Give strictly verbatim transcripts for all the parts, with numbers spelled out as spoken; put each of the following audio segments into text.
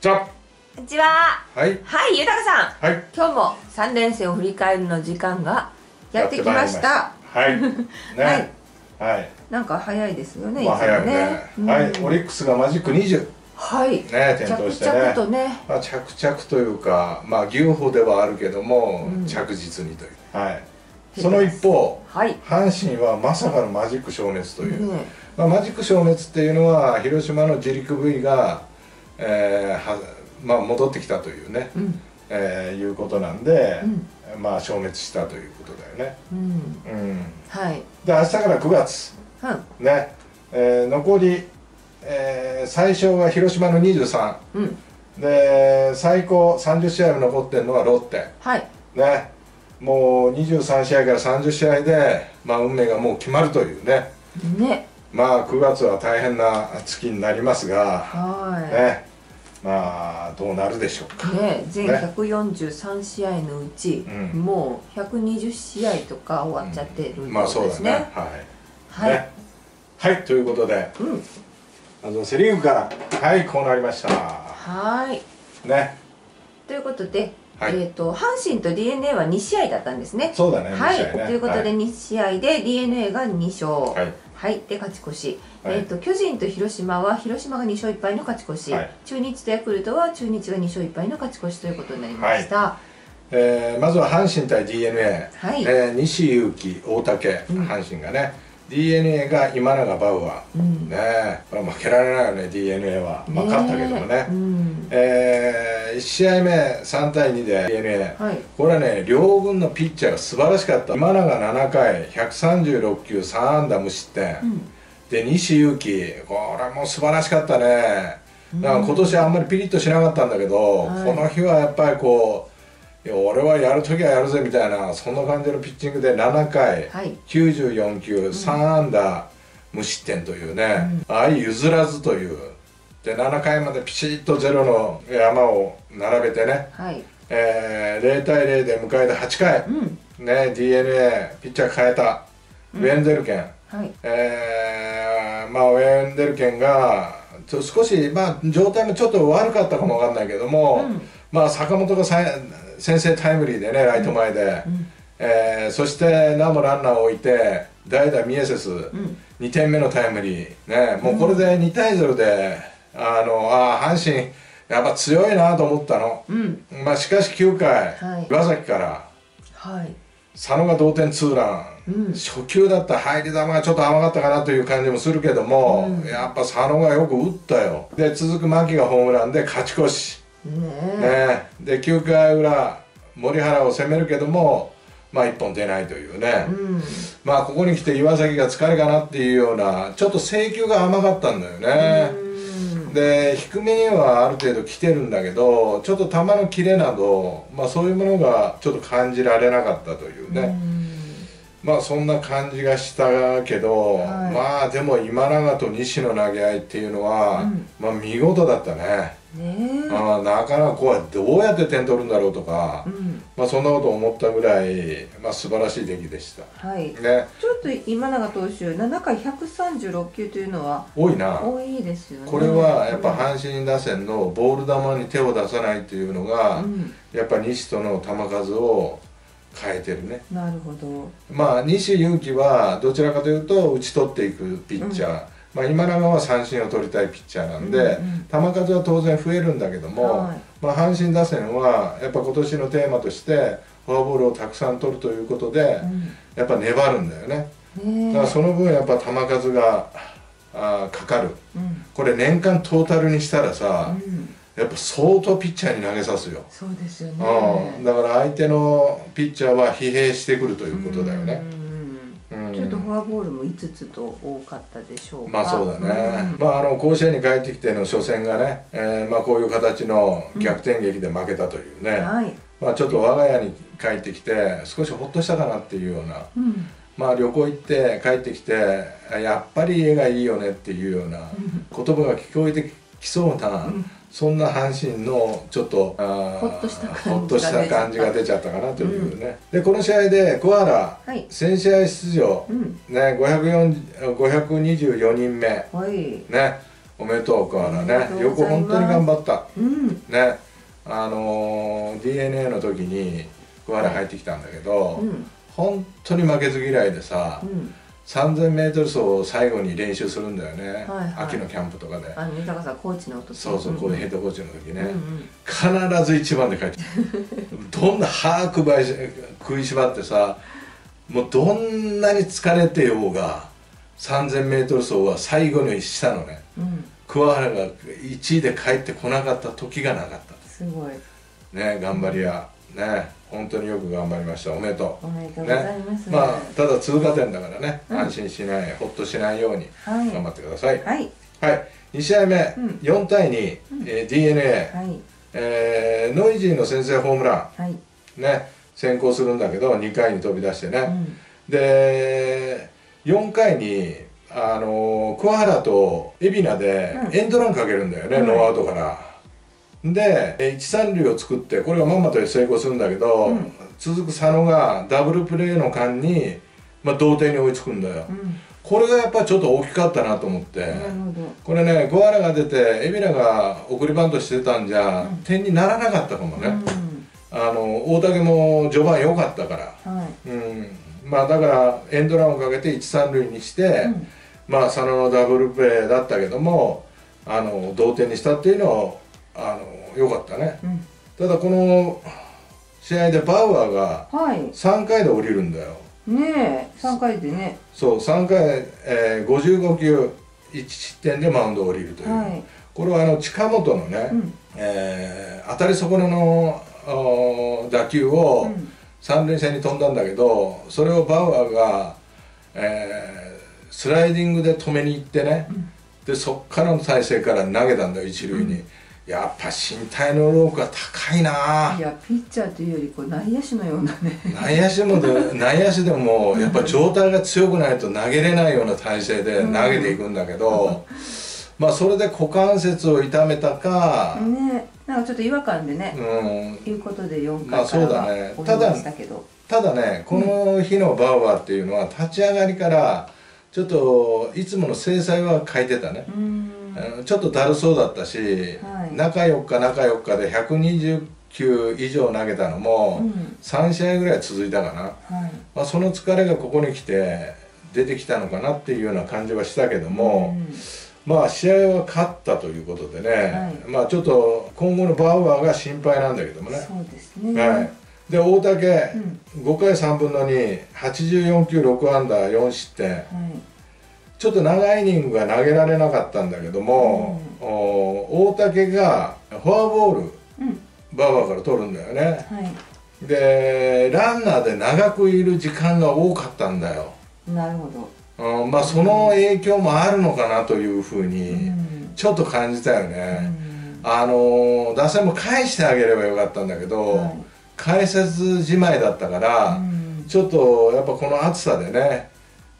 じゃあこんにちは。はい、はい、ゆたかさん、はい、今日も三連戦を振り返るの時間がやってきました。はい、ね、はい、なんか早いですよね。早いね。はい、オリックスがマジックにじゅう。はい、ね、点灯してね。着々とね。まあ、着々というか、まあ、牛歩ではあるけども、着実にという。はい。その一方、阪神はまさかのマジック消滅という。まあ、マジック消滅っていうのは、広島の自力部位が。えー、は、まあ、戻ってきたというね、うん、えー、いうことなんで、うん、まあ、消滅したということだよね。はい。で、明日からくがつ、うん、ね、えー、残り、えー、最小が広島のにじゅうさん、うん、で最高さんじゅっしあいも残ってるのがロッテ、はい、ね、もうにじゅうさんしあいからさんじゅっしあいで、まあ、運命がもう決まるというね。ね、まあくがつは大変な月になりますが、はい、ね、まあどうなるでしょうかね。全ひゃくよんじゅうさんしあいのうち、ね、もうひゃくにじゅっしあいとか終わっちゃってるんですね、うん、まあそうだね、はい、はい、ね、はい、ということで、うん、あのセ・リーグからはいこうなりました。はいね、ということで、はい、えーと阪神と DeNA はにしあいだったんですね。そうだね、はい、ね、ということでにしあいで DeNA がにしょう、はいはい、で勝ち越し、えーと、巨人と広島は広島がにしょういっぱいの勝ち越し、はい、中日とヤクルトは中日がにしょういっぱいの勝ち越しということになりました。はい、えー、まずは阪神対 DeNA、はい、えー、西勇輝、大竹、阪神がね、うん、DeNA が今永、バウアー、うん、ね、これは負けられないよね、DeNA は、まあ、勝ったけどもね、うん、えー、いちしあいめ、さんたいにで DeNA、はい、これはね、両軍のピッチャーが素晴らしかった、今永ななかい、ひゃくさんじゅうろっきゅう、さんあんだ無失点。うん、で西勇輝、これも素晴らしかったね。なんか今年はあんまりピリッとしなかったんだけど、うん、この日はやっぱりこう、いや俺はやるときはやるぜみたいな、そんな感じのピッチングでななかい、はい、きゅうじゅうよんきゅう、うん、さんあんだ無失点というね、うん、相譲らずという、でななかいまでピシッとゼロの山を並べてね、はい、えー、ゼロたいゼロで迎えたはちかい、うん、ね、DeNA ピッチャー変えた、うん、ウェンゼルケン、はい、えー、まあウェンデルケンがちょ少し、まあ、状態もちょっと悪かったかもわかんないけども、うん、まあ坂本がさ先制タイムリーでね、ライト前で、うん、えー、そしてなおもランナーを置いて代打ミエセス、うん、にてんめのタイムリー、ね、もうこれでにたいゼロで、あのあ阪神やっぱ強いなと思ったの、うん、まあしかしきゅうかい、はい、岩崎から、はい、佐野が同点ツーラン、うん、初球だった入り球がちょっと甘かったかなという感じもするけども、うん、やっぱ佐野がよく打ったよ。で続く牧がホームランで勝ち越し、ねえ、ね、できゅうかいうら森原を攻めるけども、まあいっぽん出ないというね、うん、まあここに来て岩崎が疲れかなっていうような、ちょっと制球が甘かったんだよね、うん、で低めにはある程度来てるんだけど、ちょっと球の切れなど、まあ、そういうものがちょっと感じられなかったというね、まあそんな感じがしたけど、はい、まあでも今永と西の投げ合いっていうのは、うん、まあ見事だったね。ね、まあなかなかこうどうやって点取るんだろうとか、うん、まあそんなこと思ったぐらい、まあ素晴らしい出来でした。はい、ね、ちょっと今永投手ななかいひゃくさんじゅうろっきゅうというのは多いな。多いですよね。これはやっぱ阪神打線のボール球に手を出さないっていうのが、うん、やっぱ西との球数を変えてるね。なるほど。まあ西勇輝はどちらかというと打ち取っていくピッチャー、うん、まあ今永は三振を取りたいピッチャーなんで、うん、うん、球数は当然増えるんだけども、はい、まあ阪神打線はやっぱ今年のテーマとしてフォアボールをたくさん取るということで、うん、やっぱ粘るんだよね。だからその分やっぱ球数があかかる、うん、これ年間トータルにしたらさ、うん、やっぱ相当ピッチャーに投げさすよ。そうですよね、うん、だから相手のピッチャーは疲弊してくるということだよね。ちょっとフォアボールもいつつと多かったでしょうか。まあそうだね、うん、まああの甲子園に帰ってきての初戦がね、えー、まあこういう形の逆転劇で負けたというね、うん、はい、まあちょっと我が家に帰ってきて少しほっとしたかなっていうような、うん、まあ旅行行って帰ってきてやっぱり家がいいよねっていうような言葉が聞こえてきそうな、うん、そんな阪神のちょっとほっとした感じが出ちゃったかなというね、うん、でこの試合で小原、はい、せんしあい出場、うん、ね、ごひゃくにじゅうよにんめ、はい、ね、おめでとう、小原ね、よく本当に頑張った、うん、ね、あのー、ディーエヌエー の時に小原入ってきたんだけど、うん、本当に負けず嫌いでさ、うん、さんぜんメートル 走を最後に練習するんだよね、はい、はい、秋のキャンプとかで、あの三鷹さんコーチの時、そうそう、こうヘッドコーチの時ね、うん、うん、必ず一番で帰ってどんな歯くばい食いしばってさ、もうどんなに疲れてようが さんぜんメートル 走は最後にしたのね、うん、桑原がいちいで帰ってこなかった時がなかった。すごいね、頑張りやね、本当によく頑張りました。おめでとう。おめでとうございます。ね、まあただ通過点だからね、うん、安心しない、ほっとしないように頑張ってください。はい。はい。にしあいめ、うん、よんたいに、うん、えー、ディーエヌエー、はい、えー、ノイジーの先制ホームラン、はい、ね、先行するんだけどにかいに飛び出してね。うん、でよんかいにあのー、桑原と海老名でエンドランかけるんだよね、うん、ノーアウトから。で一三塁を作って、これがまんまと成功するんだけど、うん、続く佐野がダブルプレーの間に、まあ、同点に追いつくんだよ、うん、これがやっぱりちょっと大きかったなと思って、これね、小原が出て海老名が送りバントしてたんじゃ、うん、点にならなかったかもね、うん、あの大竹も序盤良かったから、はい、うん、まあだからエンドランをかけて一三塁にして、うん、まあ佐野のダブルプレーだったけども、あの同点にしたっていうのをあのよかったね、うん、ただこの試合でバウアーがさんかいで降りるんだよ、はい、ねえさんかいでね、そうさんかい、えー、ごじゅうごきゅういちしってんでマウンドを降りるという、はい、これはあの近本のね、うん、えー、当たり損ねの打球を三塁線に飛んだんだけど、それをバウアーが、えー、スライディングで止めに行ってね、うん、でそっからの体勢から投げたんだよ一塁に。うん、やっぱ身体能力が高いなあ。いやピッチャーというよりこう内野手のようなね。内野手もで内野手でもやっぱ状態が強くないと投げれないような体勢で投げていくんだけど、うん、まあそれで股関節を痛めたか。ね、なんかちょっと違和感でね。うん。いうことでよんかいからは降りましたけど。ただね、この日のバウアーっていうのは立ち上がりからちょっといつもの精彩は欠いてたね。うん、ちょっとだるそうだったし、はい、中よっか中よっかでひゃくにじゅうきゅう以上投げたのもさんしあいぐらい続いたかな、はい、まあその疲れがここに来て出てきたのかなっていうような感じはしたけども、うん、まあ試合は勝ったということでね、はい、まあちょっと今後のバウアーが心配なんだけどもね。そうですね、はい、で大竹、うん、ごかいさんぶんのに、はちじゅうよんきゅうろくアンダーよんしってん、はい、ちょっと長いイニングが投げられなかったんだけども、うん、大竹がフォアボール、うん、バウアーから取るんだよね、はい、でランナーで長くいる時間が多かったんだよ。なるほど、うん、まあその影響もあるのかなというふうにちょっと感じたよね、うん、あの打線も返してあげればよかったんだけど、はい、解説じまいだったから、うん、ちょっとやっぱこの暑さでね、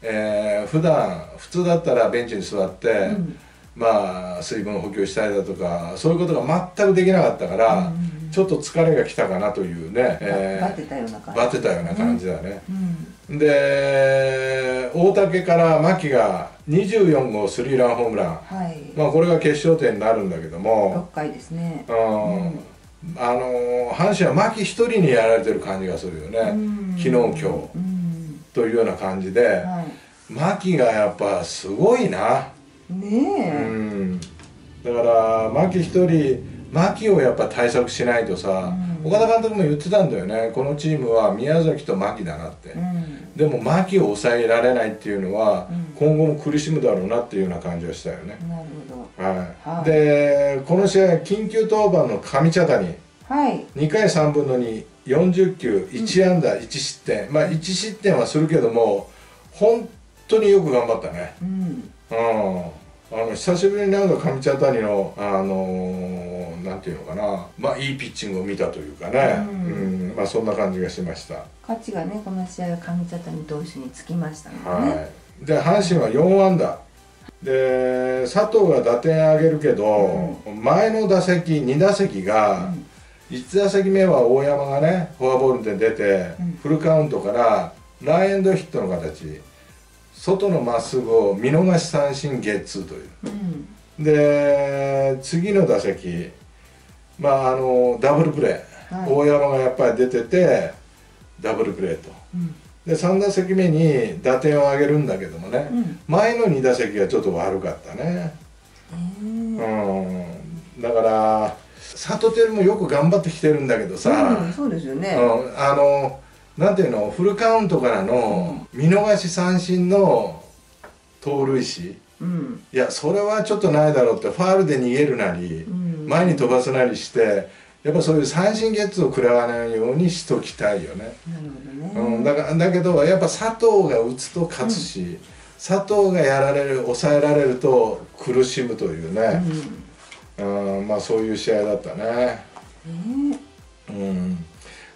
えー、普段普通だったらベンチに座って、うん、まあ水分補給したりだとかそういうことが全くできなかったから、うん、ちょっと疲れがきたかなというね、バテたような感じ、バテたような感じだね、うんうん、で大竹から牧がにじゅうよんごうスリーランホームラン、はい、まあこれが決勝点になるんだけどもろっかいですね、うん、あの阪神は牧一人にやられてる感じがするよね、うん、昨日今日、うんというような感じで、はい、牧がやっぱすごいな。ねえ、うん、だから牧一人、牧をやっぱ対策しないとさ、うん、岡田監督も言ってたんだよね、このチームは宮崎と牧だなって、うん、でも牧を抑えられないっていうのは、うん、今後も苦しむだろうなっていうような感じはしたよね。なるほど、はい、はい、でこの試合緊急登板の上茶谷、はい、にかいさんぶんのによんじゅっきゅういちアンダーいちしってん、うん、まあいちしってんはするけども本当によく頑張ったね、うん、うん、あの久しぶりになんか上茶谷のあのー、なんていうのかな、まあいいピッチングを見たというかね、うん、うん、まあそんな感じがしました。勝ちがねこの試合は上茶谷投手につきましたので、ね、はい、で阪神はよんアンダーで佐藤が打点上げるけど、うん、前の打席にだせきが、うん、いちだせきめは大山がねフォアボールで出て、うん、フルカウントからランエンドヒットの形、外のまっすぐを見逃し三振ゲッツーという、うん、で次の打席、まあ、あのダブルプレー、はい、大山がやっぱり出ててダブルプレーと、うん、でさん打席目に打点を上げるんだけどもね、うん、前のに打席がちょっと悪かったね、うん、うん、だから佐藤輝もよく頑張ってきてるんだけどさ、うん、そうですよね、うん、あのなんていうの、フルカウントからの見逃し三振の盗塁死、うん、いやそれはちょっとないだろうって、ファールで逃げるなり、うん、前に飛ばすなりして、やっぱそういう三振ゲッツを食らわないようにしときたいよね。なるほどね、うん、だからだけどやっぱ佐藤が打つと勝つし、うん、佐藤がやられる、抑えられると苦しむというね、うん、まあそういう試合だったね。えー、うん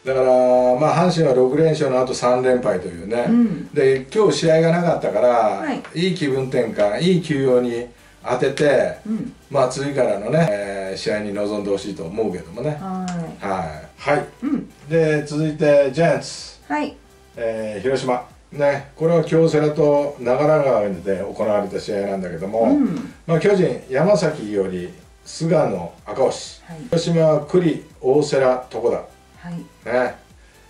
だから、まあ、阪神はろく連勝のあとさん連敗というね、うん、で今日試合がなかったから、はい、いい気分転換、いい休養に当てて、うん、まあ次からのね、えー、試合に臨んでほしいと思うけどもね。はいはい、はいうん、で続いてジャイアンツ、はいえー、広島ね、これは京セラと長良川で行われた試合なんだけども、うん、まあ巨人山崎より菅野赤星、はい、広島は栗大瀬良床田、はいね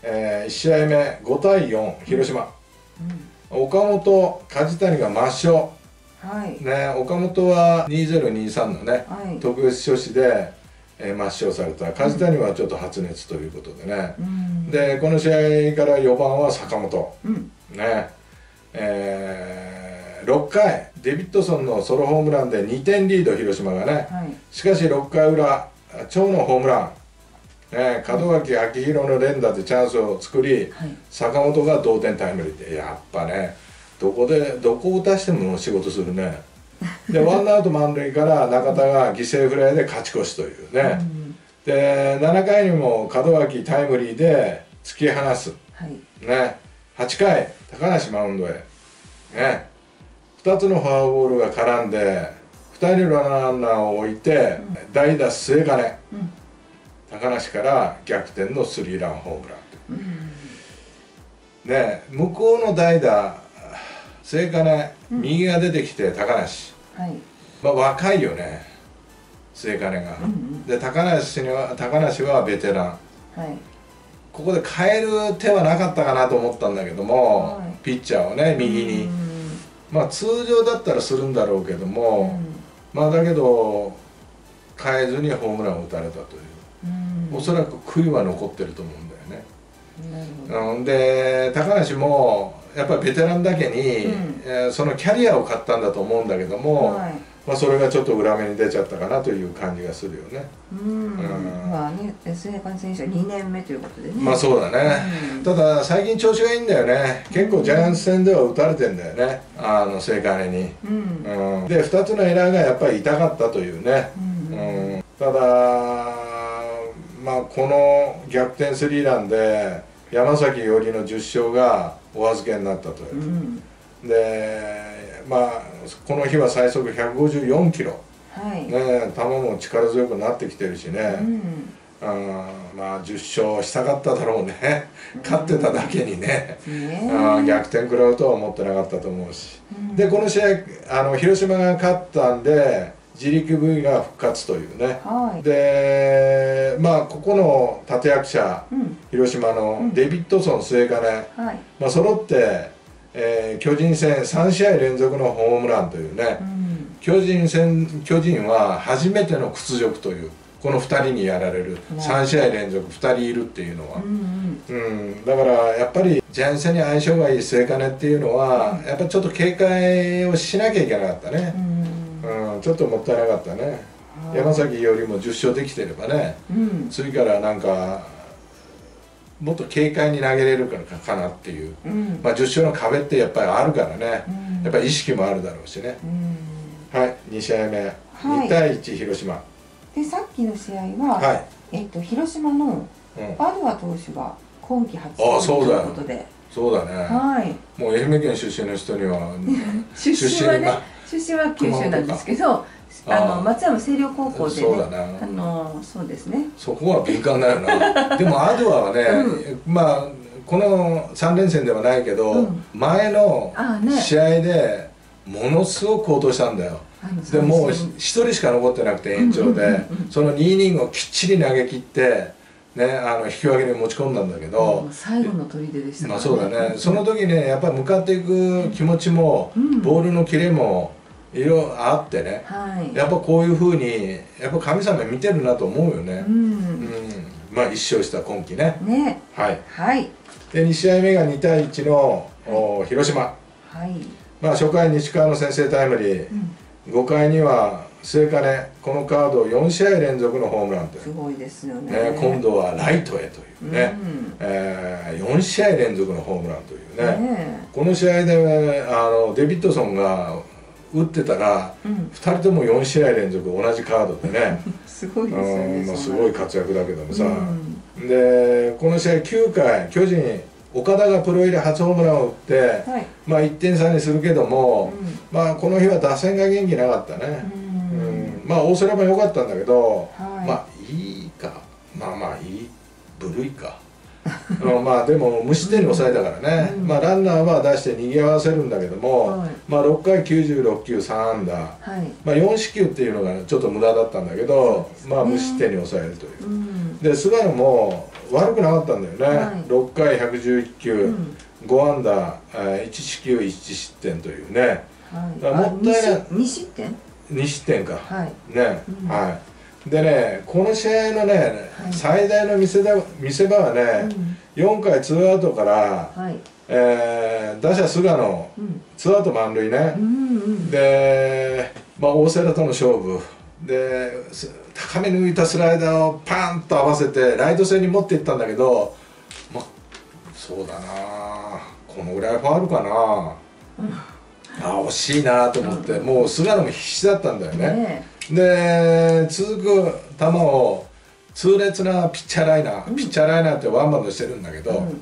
えー、いち試合目ごたいよん広島、うんうん、岡本梶谷が抹消、はいね、岡本はにせんにじゅうさんのね、はい、特別処置で、えー、抹消された。梶谷はちょっと発熱ということでね、うん、でこの試合からよばんは坂本、うんねえー、ろっかいデビッドソンのソロホームランでにてんリード広島がね、はい、しかしろっかいうら長野ホームラン、ね、門脇昭弘の連打でチャンスを作り、はい、坂本が同点タイムリーで、やっぱねどこでどこを出しても仕事するねでワンアウト満塁から中田が犠牲フライで勝ち越しというね、うん、でななかいにも門脇タイムリーで突き放す、はいね、はっかい高梨マウンドへ、ね、ふたつのフォアボールが絡んでふたりのランナーを置いて代打、うん、末金、うん高梨から逆転のスリーランホームラン、うん、ね向こうの代打末金、うん、右が出てきて高梨、はい、まあ若いよね末金が、うんうん、で高梨には高梨はベテラン、はい、ここで変える手はなかったかなと思ったんだけども、はい、ピッチャーをね右に、まあ通常だったらするんだろうけども、うん、まあだけど変えずにホームランを打たれたという。おそらく悔いは残ってると思うんだよね。うん、で高梨もやっぱりベテランだけに、うんえー、そのキャリアを買ったんだと思うんだけども、はい、まあそれがちょっと裏目に出ちゃったかなという感じがするよね。うん、うん、まあね末金選手はにねんめということでね。まあそうだね。うん、ただ最近調子がいいんだよね。結構ジャイアンツ戦では打たれてんだよね。あの末金に。うんうん、でふたつのエラーがやっぱり痛かったというね。うんうん、ただ。まあこの逆転スリーランで山崎伊織のじゅっしょうがお預けになったという、うん、でまあこの日は最速ひゃくごじゅうよんキロ、はいね、球も力強くなってきてるしね、うん、あまあじゅっしょうしたかっただろうね勝ってただけにね、うん、あ逆転食らうとは思ってなかったと思うし、うん、でこの試合あの広島が勝ったんで自力部位が復活というね、はい、でまあここの立役者、うん、広島のデビッドソン末金、うんはい、まあ揃って、えー、巨人戦さんしあいれんぞくのホームランというね、うん、巨人戦巨人は初めての屈辱というこのふたりにやられる、うん、さんしあいれんぞくふたりいるっていうのは、うんうんうん、だからやっぱりジャイアンツ戦に相性がいい末金っていうのは、うん、やっぱりちょっと警戒をしなきゃいけなかったね。うんうん、ちょっともったいなかったね。山崎よりもじゅっしょうできてればね、うん、次からなんかもっと軽快に投げれるからかなっていう、うん、まあじゅっしょうの壁ってやっぱりあるからね、うん、やっぱり意識もあるだろうしね、うん、はいにしあいめ、はい、にたいいち広島でさっきの試合は、はい、えっと広島のバドア投手が今季初勝利ということで、そうだね、はい、もう愛媛県出身の人には出身はね出身は九州なんですけど、あの松山星稜高校で、あのそうですね。そこは敏感だよな。でもアドアはね、まあこの三連戦ではないけど、前の試合でものすごく好投したんだよ。でもうひとりしか残ってなくて延長でそのにイニングをきっちり投げ切って。ね、あの引き分けに持ち込んだんだけど、最後の砦でしたからね。まあそうだね。その時ねやっぱり向かっていく気持ちも、うん、ボールのキレもいろいろあってね、はい、やっぱこういうふうにやっぱ神様見てるなと思うよね、うんうん、まあいっ勝した今季ね、ね、はい、はい、でに試合目がにたいいちの、はい、広島、はい、まあ初回西川の先制タイムリー、うん、ごかいには末金、このカードよんしあいれんぞくのホームランというすごいですよね、ね、今度はライトへというね、うんえー、よんしあいれんぞくのホームランというね、ねこの試合であのデビッドソンが打ってたら、うん、ふたりともよんしあいれんぞく同じカードでねすごいですよね、まあ、すごい活躍だけどもさ、うん、でこの試合きゅうかい巨人岡田がプロ入り初ホームランを打って、はい、まあいってんさにするけども、うん、まあこの日は打線が元気なかったね、うんまあ大瀬良も良かったんだけど、はい、まあいいかまあまあいい部類かあのまあでも無失点に抑えたからね、うん、まあランナーは出して逃げ合わせるんだけども、はい、まあろっかいきゅうじゅうろっきゅうさんあんだ、はい、まあよんしきゅうっていうのがちょっと無駄だったんだけど、ね、まあ無失点に抑えるという、うん、で菅野も悪くなかったんだよね、はい、ろっかいひゃくじゅういっきゅう、うん、ごあんだいちしきゅういちしってんというね、はい、だからもったいないにしってんにしってんか、はい、ね、うん、はい、でね、この試合のね、はい、最大の見せだ見せ場はね、うん、よんかいツーアウトから、はいえー、打者菅野、うん、ツーアウト満塁ね、うんうん、で、まあ、大瀬良との勝負で高めに浮いたスライダーをパンと合わせてライト線に持っていったんだけど、まあ、そうだなこのぐらいファウルかな。うんあ惜しいなと思って、うん、もう菅野も必死だったんだよね、で続く球を痛烈なピッチャーライナー、うん、ピッチャーライナーってワンバウンドしてるんだけど、うん、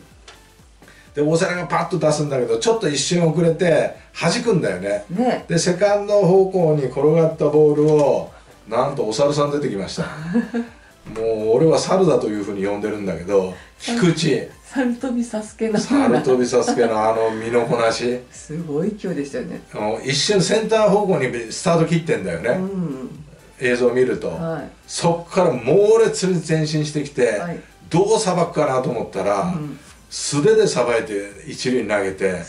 で大瀬良がパッと出すんだけどちょっと一瞬遅れて弾くんだよね、ねでセカンド方向に転がったボールをなんとお猿さん出てきましたもう俺は猿だというふうに呼んでるんだけど菊池猿飛びサスケの猿飛びサスケのあの身のこなしすごい勢いでしたよね。一瞬センター方向にスタート切ってんだよね、うん、映像を見ると、はい、そっから猛烈に前進してきて、はい、どうさばくかなと思ったら、うん、素手でさばいて一塁に投げて、ね、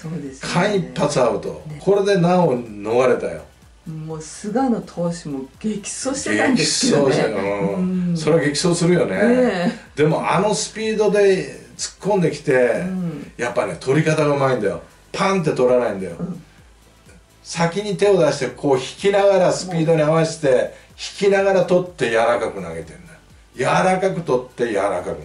間一髪アウト、ね、これで難を逃れたよ。もう菅野投手も激走してたんですけどね、激走して、うんうん、それは激走するよね、ねでもあのスピードで突っ込んできて、うん、やっぱね取り方がうまいんだよ。パンって取らないんだよ、うん、先に手を出してこう引きながらスピードに合わせて引きながら取って柔らかく投げてるんだよ。柔らかく取って柔らかく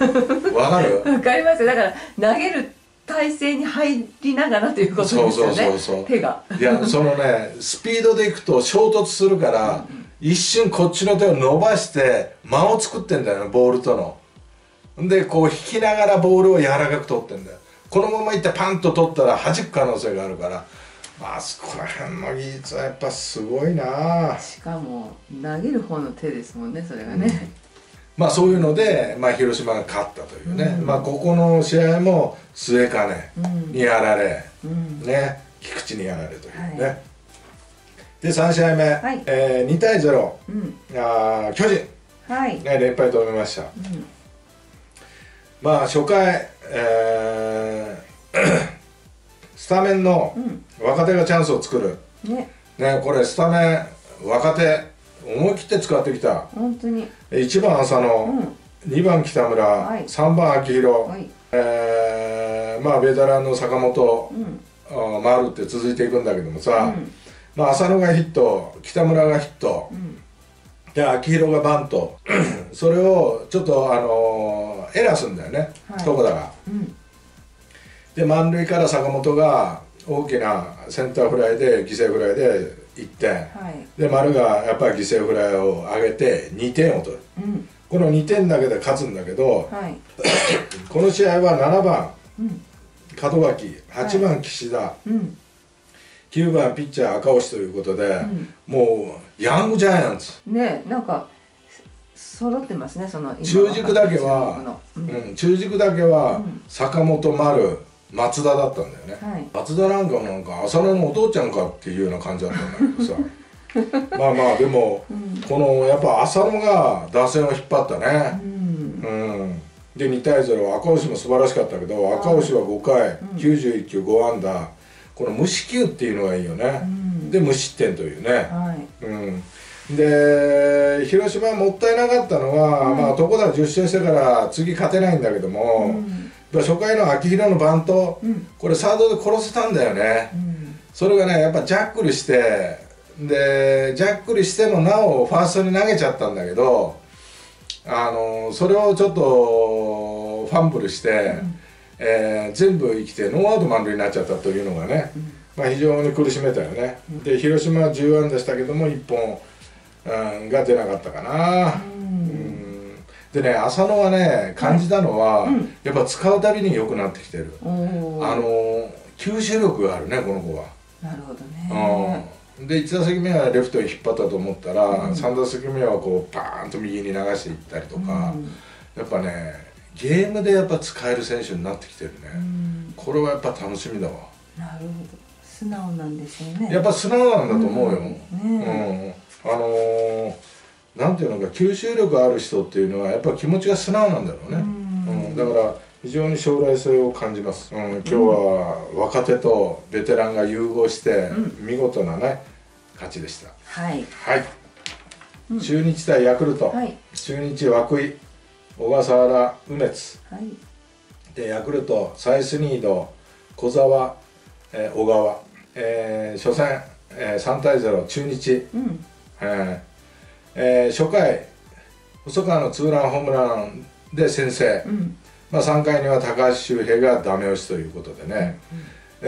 投げるわかるわかりますよ。だから投げる体勢に入りながらということですよね。そうそうそうそう手がいやそのねスピードでいくと衝突するから、うん、一瞬こっちの手を伸ばして間を作ってんだよねボールとの。でこう引きながらボールを柔らかく取ってんだよ。このままいってパンと取ったら弾く可能性があるから、まあそこら辺の技術はやっぱすごいな。しかも投げる方の手ですもんねそれがね、うん、まあそういうので、まあ、広島が勝ったというね、うん、まあここの試合も末金にやられ、うん、ね菊池にやられというね、はい、でさんしあいめ、はいえー、にたいぜろ、うん、あ巨人、はいね、連敗止めました、うんまあ初回、えー、スタメンの若手がチャンスを作る、うん、ね, ねこれスタメン若手思い切って使ってきた。本当にいちばん浅野、うん、にばん北村、はい、さんばん秋広、はいえー、まあベテランの坂本、うん、丸って続いていくんだけどもさ、うん、まあ浅野がヒット北村がヒット、うんで秋広がバントそれをちょっと、あのー、エラーするんだよね、はい、床田が、うん、で満塁から坂本が大きなセンターフライで犠牲フライでいってん、はい、で丸がやっぱり犠牲フライを上げてにてんを取る、うん、このにてんだけで勝つんだけど、はい、この試合はななばん、うん、門脇はちばん岸田、はいうん、きゅうばんピッチャー赤星ということで、うん、もうヤングジャイアンツねなんか揃ってますね。その中軸だけは、うん、中軸だけは坂本丸、松田だったんだよね、はい、松田なんかもなんか浅野のお父ちゃんかっていうような感じだったんだけどさまあまあでも、うん、このやっぱ浅野が打線を引っ張ったね、うん、うん、でにたいゼロ、赤星も素晴らしかったけど、赤星はごかい、うん、きゅうじゅういっきゅうごあんだ、この無四球っていうのがいいよね、うん、で無失点というね、はい、うんで広島もったいなかったのは、うん、まあ床田じゅっしょうしてから次勝てないんだけども、うん、初回の秋広のバント、うん、これサードで殺せたんだよね、うん、それがねやっぱジャックルしてでジャックルしてもなおファーストに投げちゃったんだけど、あのそれをちょっとファンブルして、うんえー、全部生きてノーアウト満塁になっちゃったというのがね、うん、まあ非常に苦しめたよね、うん、で広島はじゅうあんだしたけどもいっぽんうん、が出なかったかな、うんうん、でね浅野はね感じたのは、はいうん、やっぱ使うたびに良くなってきてる、あの吸収力があるねこの子は。なるほどね、うん、でいちだせきめはレフトに引っ張ったと思ったら、うん、さんだせきめはこうバーンと右に流していったりとか、うん、やっぱねゲームでやっぱ使える選手になってきてるね、うん、これはやっぱ楽しみだわ。なるほど、素直なんですよね。やっぱ素直なんだと思うよ、うん、ねあのー、なんていうのか吸収力ある人っていうのはやっぱり気持ちが素直なんだろうね、うん、うん、だから非常に将来性を感じます、うん、今日は若手とベテランが融合して見事なね勝ちでした、うん、はい、はいうん、中日対ヤクルト、はい、中日涌井小笠原梅津、はい、でヤクルトサイスニード小沢、えー、小川、えー、初戦、えー、さんたいゼロ中日、うんえーえー、初回細川のツーランホームランで先制、うんまあ、さんかいには高橋周平がダメ押しということでね、うん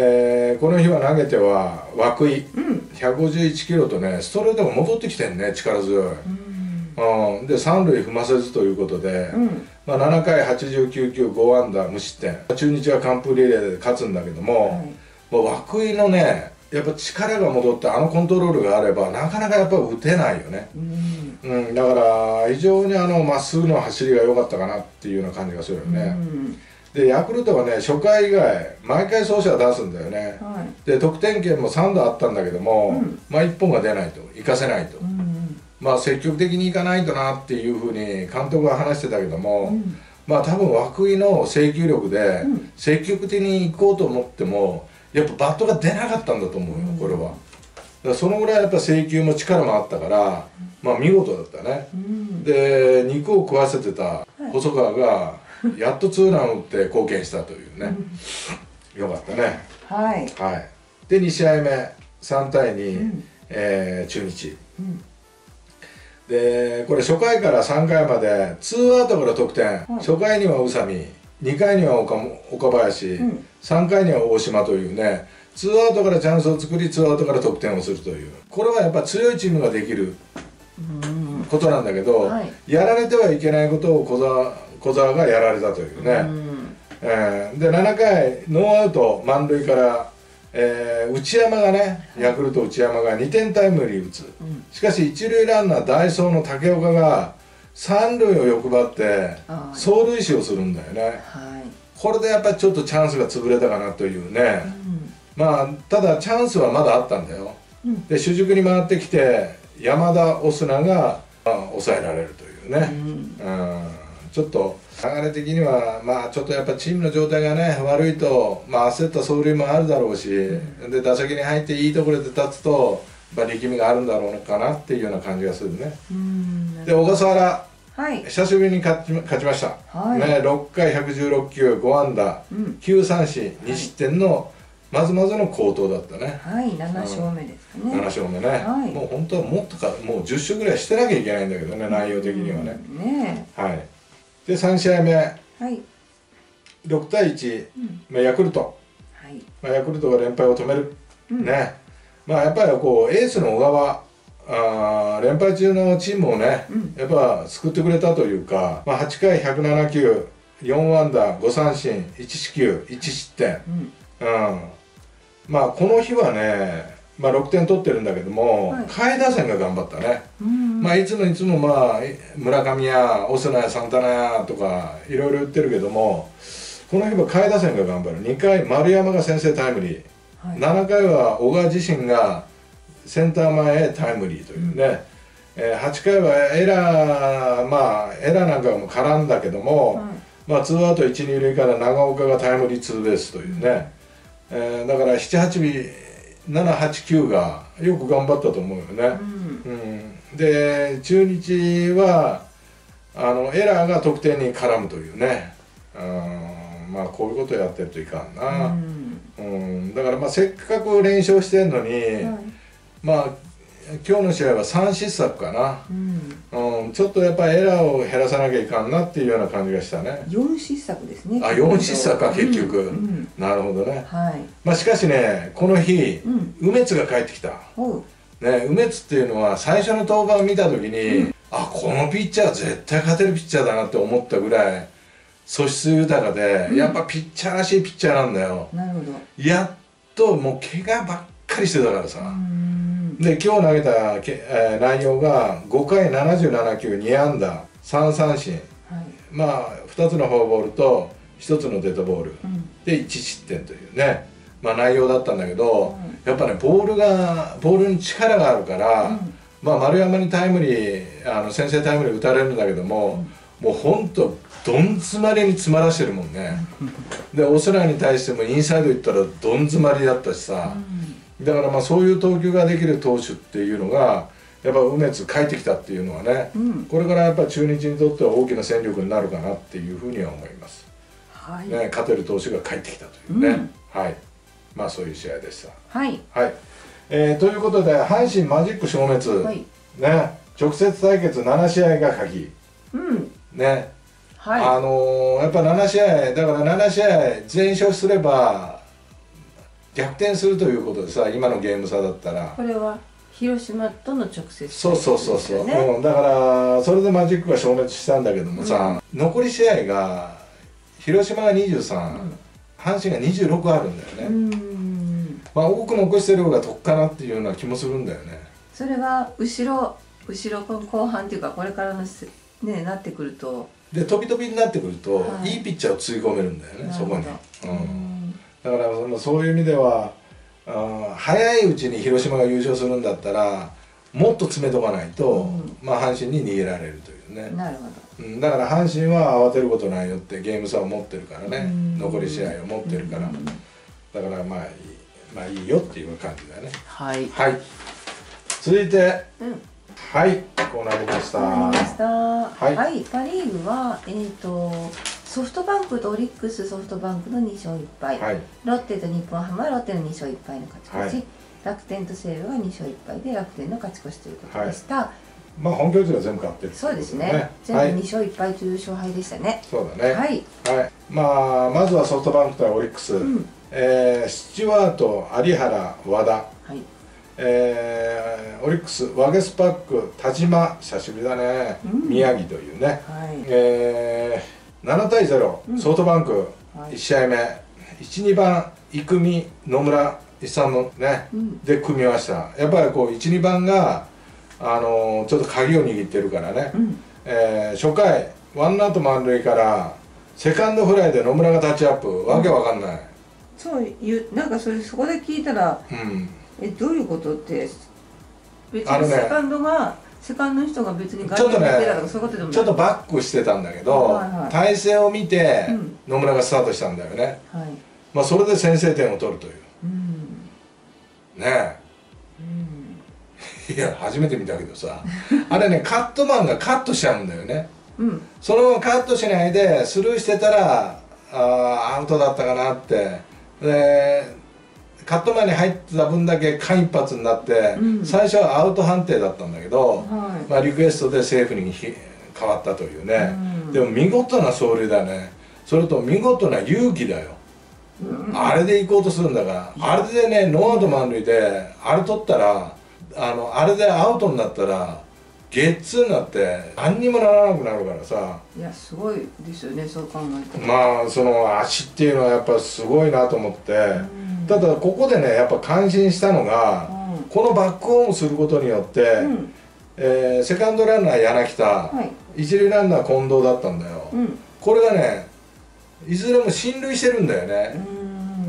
えー、この日は投げては涌井、うん、ひゃくごじゅういちキロとねストレートが戻ってきてんね力強い、うんうん、で三塁踏ませずということで、うんまあ、ななかいはちじゅうきゅうきゅうごあんだ無失点、中日は完封リレーで勝つんだけども、はい、もう涌井のねやっぱ力が戻ってあのコントロールがあればなかなかやっぱ打てないよね、うんうん、だから非常にあのまっすぐの走りが良かったかなっていうような感じがするよね、うん、でヤクルトはね初回以外毎回走者出すんだよね、はい、で得点圏もさんどあったんだけども、うん、まあいっぽんが出ないと生かせないと、うん、まあ積極的にいかないとなっていうふうに監督が話してたけども、うん、まあ多分涌井の制球力で積極的にいこうと思ってもやっぱバットが出なかったんだと思うよ、うん、これは。だからそのぐらいやっぱ制球も力もあったから、まあ見事だったね。うん、で肉を食わせてた細川がやっとツーランを打って貢献したというね。うん、よかったね。はい。はい。でにしあいめさんたいに、うんえー、中日。うん、でこれ初回からさんかいまでツーアウトから得点。はい、初回には宇佐美。にかいには 岡, 岡林、うん、さんかいには大島というねツーアウトからチャンスを作りツーアウトから得点をするという、これはやっぱ強いチームができることなんだけど、はい、やられてはいけないことを小 沢, 小沢がやられたというね、うんえー、でななかいノーアウト満塁から、えー、内山がねヤクルト内山がにてんタイムリー打つ、うん、しかし一塁ランナーダイソーの竹岡が三塁を欲張って走塁手をするんだよね、はい、これでやっぱりちょっとチャンスが潰れたかなというね、うん、まあただチャンスはまだあったんだよ、うん、で主軸に回ってきて山田オスナが、まあ、抑えられるというね、うんうん、ちょっと流れ的にはまあちょっとやっぱチームの状態がね悪いと、まあ、焦った走塁もあるだろうし、うん、で打席に入っていいところで立つとまあ力みがあるんだろうかなっていうような感じがするね。で小笠原、はい、久しぶりに勝ち、勝ちました、はいね、ろっかいひゃくじゅうろっきゅうごあんだ、うん、きゅうさんしんにしってんのまずまずの好投だったね。はいななしょうめですね。ななしょうめね、はい、もう本当はもっとかもうじゅっしょうぐらいしてなきゃいけないんだけどね、うん、内容的にはね、うん、ねはいでさんしあいめ、はい、ろくたいいち、うんまあ、ヤクルト、はいまあ、ヤクルトが連敗を止める、うん、ねまあやっぱりこうエースの小川あ連敗中のチームをね、うん、やっぱ救ってくれたというか、まあ、はちかいひゃくななきゅう、よんあんだ、ごさんしん、いちしきゅう、いちしってん、うんうん、まあこの日はね、まあ、ろくてん取ってるんだけども、はい、下位打線が頑張ったね、うんまあ、いつもいつも、まあ、村上やオスナやサンタナやとかいろいろ言ってるけども、この日は下位打線が頑張る。にかい丸山が先制タイムリー、はい、ななかいは小川自身がセンター前へタイムリーというね、うんえー、はっかいはエラー、まあエラーなんかも絡んだけども、はいまあ、ツーアウトいち、に塁から長岡がタイムリーツーベースというね、うんえー、だからなな、はち、きゅうがよく頑張ったと思うよね、うんうん、で中日はあのエラーが得点に絡むというね、うん、まあこういうことをやってるといかんな、うんうん、だからまあせっかく連勝してんのに、うん、まあ今日の試合はさん失策かな、うんうん、ちょっとやっぱりエラーを減らさなきゃいかんなっていうような感じがしたね。よん失策ですね。あ、よん失策か結局、うんうん、なるほどね、はいまあ、しかしねこの日、うん、梅津が帰ってきた、ね、梅津っていうのは最初の登板を見た時に、うん、あこのピッチャー絶対勝てるピッチャーだなって思ったぐらい素質豊かで、うん、やっぱピッチャーらしいピッチャーなんだよ。なるほど。やっともう怪我ばっかりしてたからさ、うんで今日投げたけ、えー、内容がごかいななじゅうななきゅう、にあんだ、さんさんしん、はい、まあふたつのフォアボールとひとつのデッドボール、うん、でいち失点というね、まあ、内容だったんだけど、うん、やっぱねボールがボールに力があるから、うんまあ、丸山にタイムリーあの先制タイムリー打たれるんだけども、うん、もうほんとどん詰まりに詰まらしてるもんねでオスナに対してもインサイドいったらどん詰まりだったしさ、うんだからまあそういう投球ができる投手っていうのがやっぱ梅津帰ってきたっていうのはね、うん、これからやっぱ中日にとっては大きな戦力になるかなっていうふうには思います、はいね、勝てる投手が帰ってきたというね、うん、はいまあそういう試合でした。はい、はいえー、ということで阪神マジック消滅、はいね、直接対決ななしあいが鍵、うんねはい、あのー、やっぱななしあいだからななしあい全勝すれば逆転するということでさ今のゲーム差だったらこれは広島との直接、ね、そうそうそうそう、うん、だからそれでマジックが消滅したんだけどもさ、うん、残り試合が広島がにじゅうさん、うん、阪神がにじゅうろくあるんだよね。うんまあ多く残してる方が得かなっていうような気もするんだよね。それは後ろ後ろ後半っていうかこれからのねなってくるとで飛び飛びになってくると、はい、いいピッチャーをつぎ込めるんだよねそこに。うんだからそのそういう意味ではあ早いうちに広島が優勝するんだったらもっと詰めとかないと、うんまあ、阪神に逃げられるというね。なるほど、うん、だから阪神は慌てることないよってゲーム差を持ってるからね残り試合を持ってるからだからまあいい、まあ、いいよっていう感じだね。はい、はい、続いて、うん、はいこうなりました。はい、はい、パ・リーグはえーとソフトバンクとオリックスソフトバンクのにしょういっぱい、はい、ロッテと日本ハムはロッテのにしょういっぱいの勝ち越し、はい、楽天と西武はにしょういっぱいで楽天の勝ち越しということでした、はい、まあ本拠地は全部勝ってるってことで、ね、そうですね全部にしょういっぱいという勝敗でしたね、はい、そうだねはい、はい、まあまずはソフトバンク対オリックス、うんえー、スチュワート有原和田、はいえー、オリックスワゲスパック田島久しぶりだね、うん、宮城というね、はいえーななたいゼロ、ソフトバンクいちしあいめ、いち、にばん、生見、野村、一さんのね、で組みました、やっぱりこう、いち、にばんが、あのー、ちょっと鍵を握ってるからね、うんえー、初回、ワンアウト満塁から、セカンドフライで野村がタッチアップ、わけわかんない。そういう、なんかそれ、そこで聞いたら、うん、えどういうことって、別にセカンドが。セカンドの人が別に外野に行ってたとかそういうことでもない。ちょっとバックしてたんだけど、はいはい、体勢を見て野村がスタートしたんだよね、はいまあ、それで先制点を取るという、うん、ねえ、うん、いや初めて見たけどさあれねカットマンがカットしちゃうんだよね、うん、そのままカットしないでスルーしてたらあアウトだったかなってでカット前に入ってた分だけ間一髪になって、うん、最初はアウト判定だったんだけど、はいまあ、リクエストでセーフに変わったというね、うん、でも見事な走塁だね。それと見事な勇気だよ、うん、あれで行こうとするんだから、うん、あれでねノーアウト満塁であれ取ったら あのあれでアウトになったらゲッツーになって何にもならなくなるからさ。いやすごいですよねそう考えて。まあその足っていうのはやっぱすごいなと思って、うんただここでねやっぱ感心したのが、うん、このバックホームすることによって、うんえー、セカンドランナー柳田、はい、一塁ランナー近藤だったんだよ、うん、これがねいずれも進塁してるんだよね、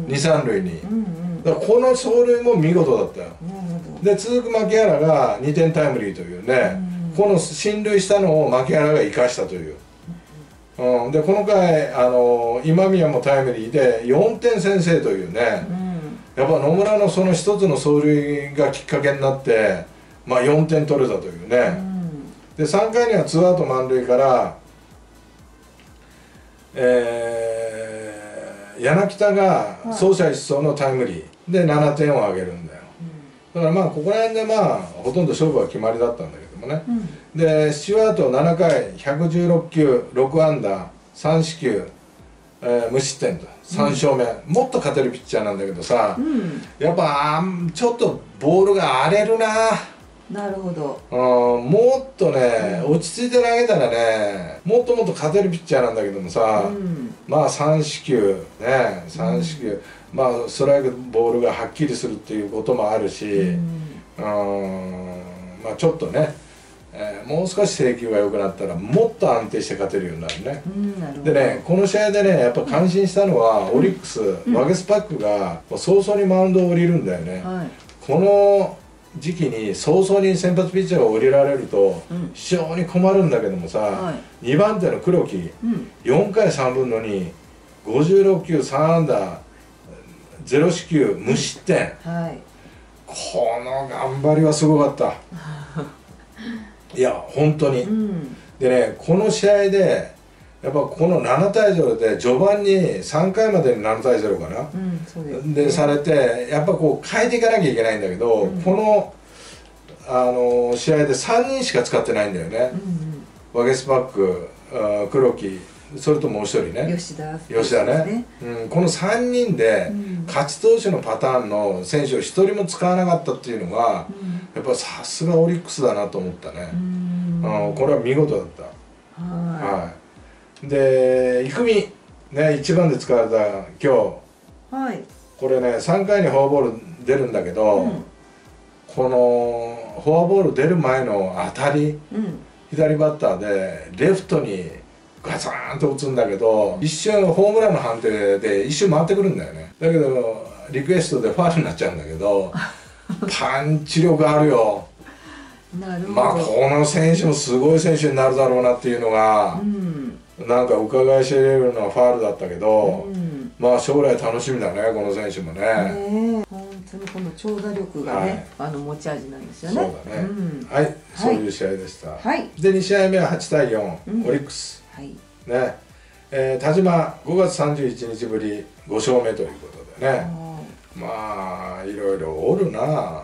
二三塁に。だからこの走塁も見事だったよ。で続く牧原がにてんタイムリーというね、この進塁したのを牧原が生かしたという、うん、でこの回あの今宮もタイムリーでよんてん先制というね、うん、やっぱ野村のその一つの走塁がきっかけになって、まあ、よんてん取れたというね、うん、でさんかいにはツーアウト満塁から、えー、柳田が走者一掃のタイムリーでななてんを挙げるんだよ。だからまあここら辺でまあほとんど勝負は決まりだったんだけどもね、うん、でスチュワートななかいひゃくじゅうろく球ろく安打さん四球、えー、無失点とさん勝目、うん、もっと勝てるピッチャーなんだけどさ、うん、やっぱちょっとボールが荒れるな。なるほど、うん、もっとね落ち着いて投げたらねもっともっと勝てるピッチャーなんだけどもさ、うん、まあさん四球ねさん四球、うん、まあストライクボールがはっきりするっていうこともあるし、うん、まあちょっとね、えー、もう少し制球が良くなったらもっと安定して勝てるようになるね、うん、なるほど。でねこの試合でねやっぱ感心したのは、うん、オリックス、うん、ワゲスパックが早々にマウンドを降りるんだよね、はい、この時期に早々に先発ピッチャーが降りられると非常に困るんだけどもさ、はい、にばん手の黒木、うん、よんかいさんぶんのにごじゅうろく球さん安打ゼロ四球無失点、はい、この頑張りはすごかったいや本当に、うん、でねこの試合でやっぱこのなな対ゼロで序盤にさんかいまでになな対ゼロかな、うん、そうですね、でされてやっぱこう変えていかなきゃいけないんだけど、うん、この、あのー、試合でさんにんしか使ってないんだよね、うん、ワゲスパック、あ黒木、それともう一人ね吉田、吉田ね、うん、このさんにんで勝ち投手のパターンの選手をひとりも使わなかったっていうのが、うん、やっぱさすがオリックスだなと思ったね、うん、これは見事だった。はい、はいで育美、ね、いちばんで使われた今日、はい、これねさんかいにフォアボール出るんだけど、うん、このフォアボール出る前の当たり、うん、左バッターでレフトにガツンと打つんだけど一瞬ホームランの判定で一瞬回ってくるんだよね。だけどリクエストでファウルになっちゃうんだけどパンチ力あるよ。なるほど。まあこの選手もすごい選手になるだろうなっていうのが。うん、なんか伺い知れるのはファウルだったけど、うん、まあ将来楽しみだねこの選手もね。ね、本当にこの長打力がね、はい、あの持ち味なんですよね。そうだね、うん、はい、はい、そういう試合でした、はい、でに試合目ははち対よん、うん、オリックス、はいねえー、田島ごがつさんじゅういちにちぶりご勝目ということでね、まあいろいろおるな。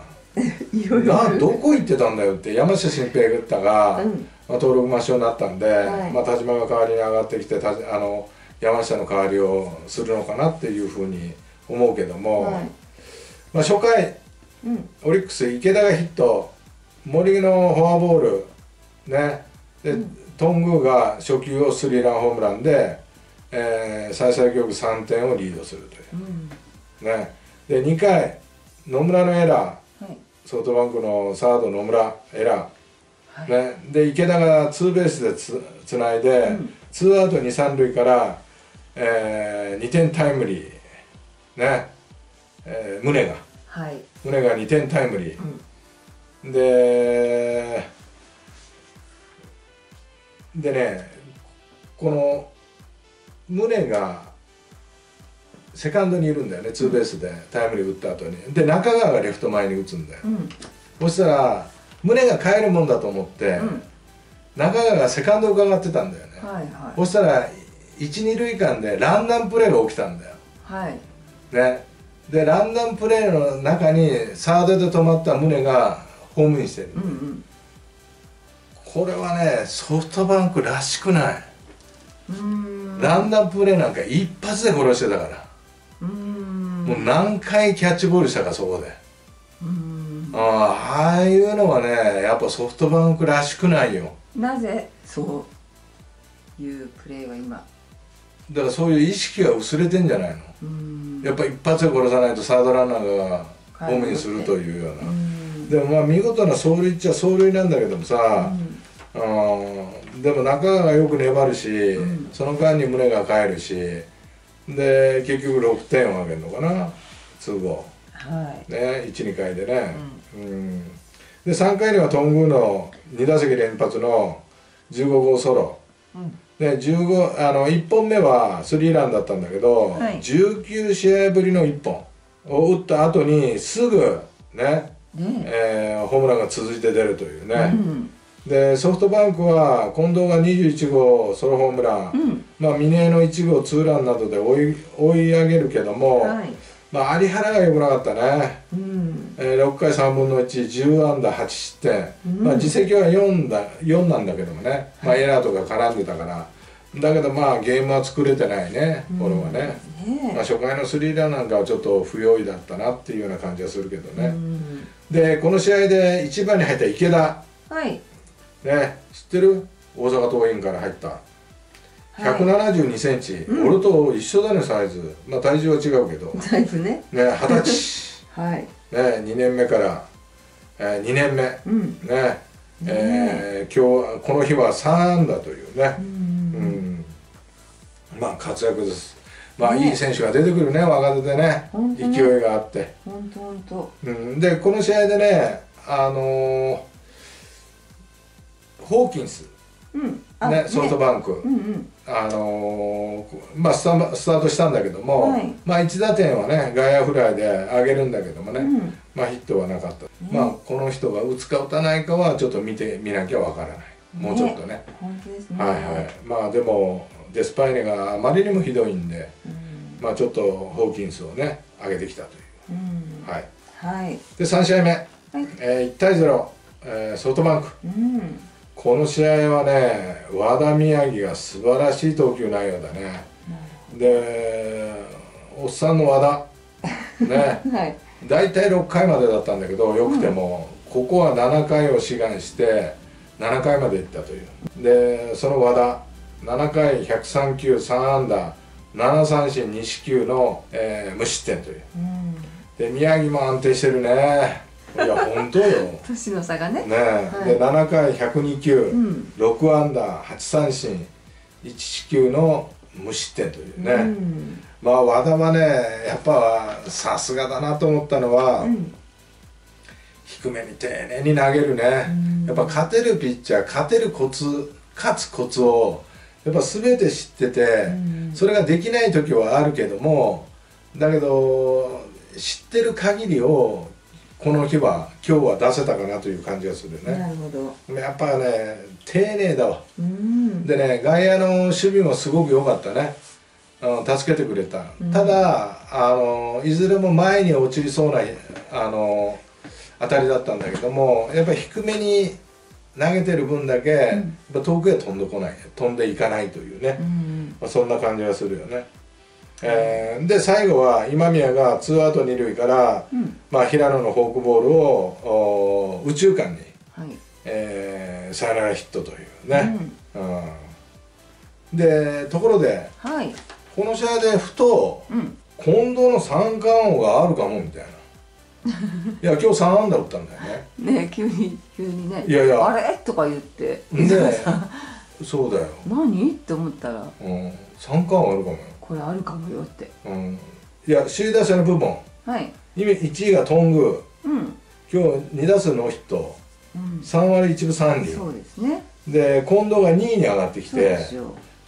いろいろな、どこ行ってたんだよって山下晋平が、うんまあ、登録抹消になったんで、はい、まあ田島が代わりに上がってきてたあの山下の代わりをするのかなっていうふうに思うけども、はい、まあ初回、うん、オリックス池田がヒット、森のフォアボールねで、うん、頓宮が初球をスリーランホームランで、えー、最終局さんてんをリードするという、うん、ねでにかい野村のエラー、ソフトバンクのサード野村エラー、はいね、で池田がツーベースで つ, つないで、うん、ツーアウトに、さん塁から、えー、にてんタイムリー、ねえー、宗が、はい、宗がにてんタイムリー、うん、ででねこの宗がセカンドにいるんだよね、ツーベースでタイムリー打った後にで中川がレフト前に打つんだよ、うん、そしたら宗が帰るもんだと思って、うん、中川がセカンドを伺ってたんだよね、はいはい、そしたらいち、に塁間でランダムプレーが起きたんだよ、はいね、でランダムプレーの中にサードで止まった宗がホームインしてる、うんうん、これはねソフトバンクらしくない。うーん、ランダムプレーなんか一発で殺してたから、もう何回キャッチボールしたかそこで、うーん、ああいうのはねやっぱソフトバンクらしくないよ。なぜそういうプレーは今だからそういう意識が薄れてんじゃないの。うーん、やっぱ一発で殺さないとサードランナーがホームインするというような、でもまあ見事な走塁っちゃ走塁なんだけどもさ、あでも中川がよく粘るし、その間に宗が帰るしで結局ろくてんをあげるのかな、都合、はい、ね、いちにかいでね、うんうん、でさんかいには頓宮のにだせき連発のじゅうごごうソロ、うん、でじゅうごあのいっぽんめはスリーランだったんだけど、はい、じゅうきゅうしあいぶりのいっぽんを打った後にすぐね、うん、えー、ホームランが続いて出るというね、うん、でソフトバンクは近藤がにじゅういちごうソロホームラン、うん、まあ、嶺井のいちごうツーランなどで追い、追い上げるけども、はい、まあ、有原が良くなかったね、うん、えー、ろっかいさんぶんのいち、じゅうあんだはちしってん、うん、まあ、自責は 4, だ4なんだけどもね、まあ、エラーとか絡んでたから、はい、だけどまあゲームは作れてないね、これはね、うん、まあ、初回のスリーランなんかはちょっと不用意だったなっていうような感じはするけどね、うん、でこの試合でいちばんに入った池田、はい、ね、知ってる、大阪桐蔭から入った。ひゃくななじゅうにセンチ、うん、俺と一緒だね、サイズ、まあ、体重は違うけど、サイズね、ね、はたち、はい、ね、にねんめから、えー、にねんめ、うん、ね、えー、今日この日はさんだというね、うん、うん、まあ活躍です、まあ、ね、いい選手が出てくるね、若手でね、ね、勢いがあって、ほんとほんと、うん、でこの試合でね、あのー、ホーキンス、うん、ね、ソフトバンク、うんうん、あのーまあ、ス, タスタートしたんだけども、はい、まあ、いちだてんはね外野フライで上げるんだけどもね、うん、まあ、ヒットはなかった、ね、まあ、この人が打つか打たないかはちょっと見てみなきゃわからない、もうちょっと ね, ね、本当ですね、はいはい、まあでもデスパイネがあまりにもひどいんで、うん、まあ、ちょっとホーキンスをね上げてきたという、うん、はい、はい、でさんしあいめ、はい、えー、いちたいゼロ、えー、ソフトバンク、うん、この試合はね、和田宮城が素晴らしい投球内容だね、でおっさんの和田、ね、はい、大体ろっかいまでだったんだけど、よくても、うん、ここはななかいを志願して、ななかいまでいったという、でその和田、ななかいひゃくさんきゅう、さんあんだ、ななさんしん、にしきゅうの、えー、無失点という、うん、で宮城も安定してるね。いや本当よ、年の差がね、ね、はい、でななかいひゃくにきゅう、うん、ろくあんだはちさんしんいちしきゅうの無失点というね、うん、まあ和田はねやっぱさすがだなと思ったのは、うん、低めに丁寧に投げるね、うん、やっぱ勝てるピッチャー、勝てるコツ、勝つコツをやっぱ全て知ってて、うん、それができない時はあるけども、だけど知ってる限りをこの日は今日は出せたかなという感じがするね。なるほど。やっぱね丁寧だわ、うん、でね外野の守備もすごく良かったね、うん、助けてくれた、うん、ただあのいずれも前に落ちりそうなあの当たりだったんだけども、やっぱり低めに投げてる分だけ、うん、やっぱ遠くへ飛んでこない、飛んでいかないというね、うん、まあ、そんな感じがするよね。えー、で最後は今宮がツーアウト二塁から、うん、まあ、平野のフォークボールを右中間に、はい、えー、サヨナラヒットというね、うんうん、でところで、はい、この試合でふと、うん、近藤の三冠王があるかもみたいな。いや今日さんあんだ打ったんだよね。ね、急に急にね、いやいやあれとか言ってね、そうだよ、何って思ったら、うん、三冠王あるかもよ、これあるかもよって、うん、いや首位打者の部門、はい、いちいが頓宮、うん、今日にだすうノーヒット、うん、さんわりいちぶさんりん、そうですね、で近藤がにいに上がってきて、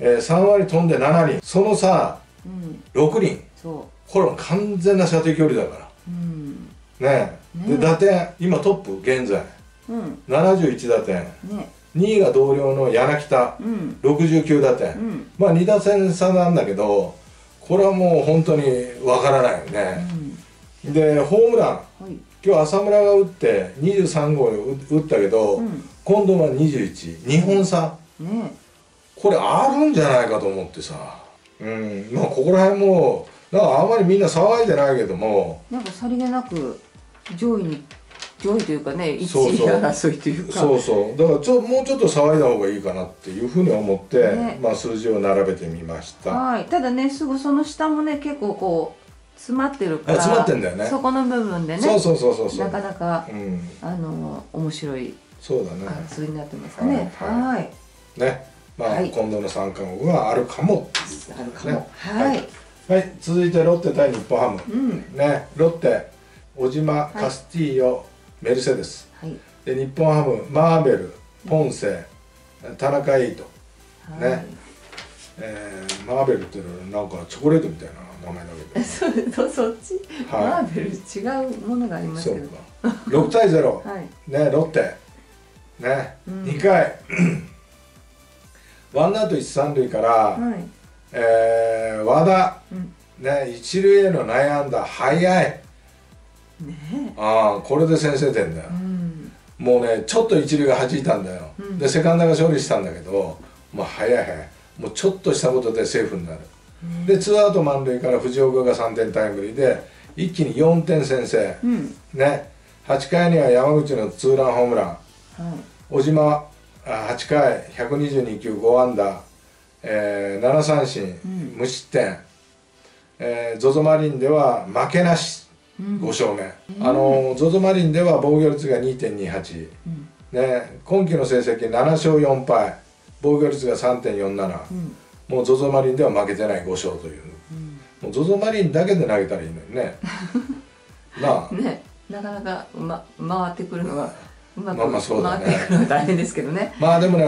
えー、さんわりとんでななりん、その差、うん、ろくりん、そうこれも完全な射程距離だから、うん、ねえ、ね、で打点今トップ現在、うん、ななじゅういちだてん、ね、にいが同僚の柳田、うん、ろくじゅうきゅうだてん、うん、まあにだてんさなんだけど、これはもう本当にわからないよね、うん、でホームラン、はい、今日浅村が打ってにじゅうさんごう打ったけど、うん、近藤はにじゅういち、にほんさ、うん、これあるんじゃないかと思ってさ、うん、まあここら辺もなんかあんまりみんな騒いでないけども、なんかさりげなく上位に上位というかね、一位争いというか、そうそう、だからちょもうちょっと騒いだ方がいいかなっていうふうに思って、ね、まあ数字を並べてみました。はい、ただねすぐその下もね結構こう詰まってるから、詰まってんだよね、そこの部分でね、そうそうそうそうそう、なかなか、うん、あの面白い数になってますね。はいね、まあ、はい、近藤の三冠王があるかも、あるかも、はい、はい、はい、続いてロッテ対日本ハム、うん、ね、ロッテ、小島、カスティーヨ、はい、メルセデス、はい、で日本ハム、マーベル、ポンセ、うん、田中エイト、はい、ね、えー、マーベルっていうのはなんかチョコレートみたいな名前だけど、そっち、はい、マーベル違うものがありますけど、ろくたいゼロ、はい、ね、ロッテ、ね、うん、にかい、ワンアウトいち、さんるいから、はい、えー、和田、うん、ね、一塁への内野安打早い、ね、ああこれで先制点だよ、うん、もうねちょっと一塁が弾いたんだよ、うん、でセカンドが勝利したんだけど、まあ、早い早い、もうちょっとしたことでセーフになる、うん、でツーアウト満塁から藤岡がさんてんタイムリーで一気によんてんせんせい、うん、ね、はちかいには山口のツーランホームラン、はい、小島はちかいひゃくにじゅうにきゅうごあんだ、えー、ななさんしん、うん、無失点、えー、ゾゾマリンでは負けなし、うん、ごしょうめ、うん、あの ゾゾマリンでは防御率が にてんにはち、うん、ね、今季の成績ななしょうよんぱい、防御率が さんてんよんなな、うん、もう ゾゾマリンでは負けてないごしょうという、うん、もう ゾゾマリンだけで投げたらいいのにねなあね、なかなか、ま、回ってくるのは、うまく回ってくるのは大変ですけどねまあでもね、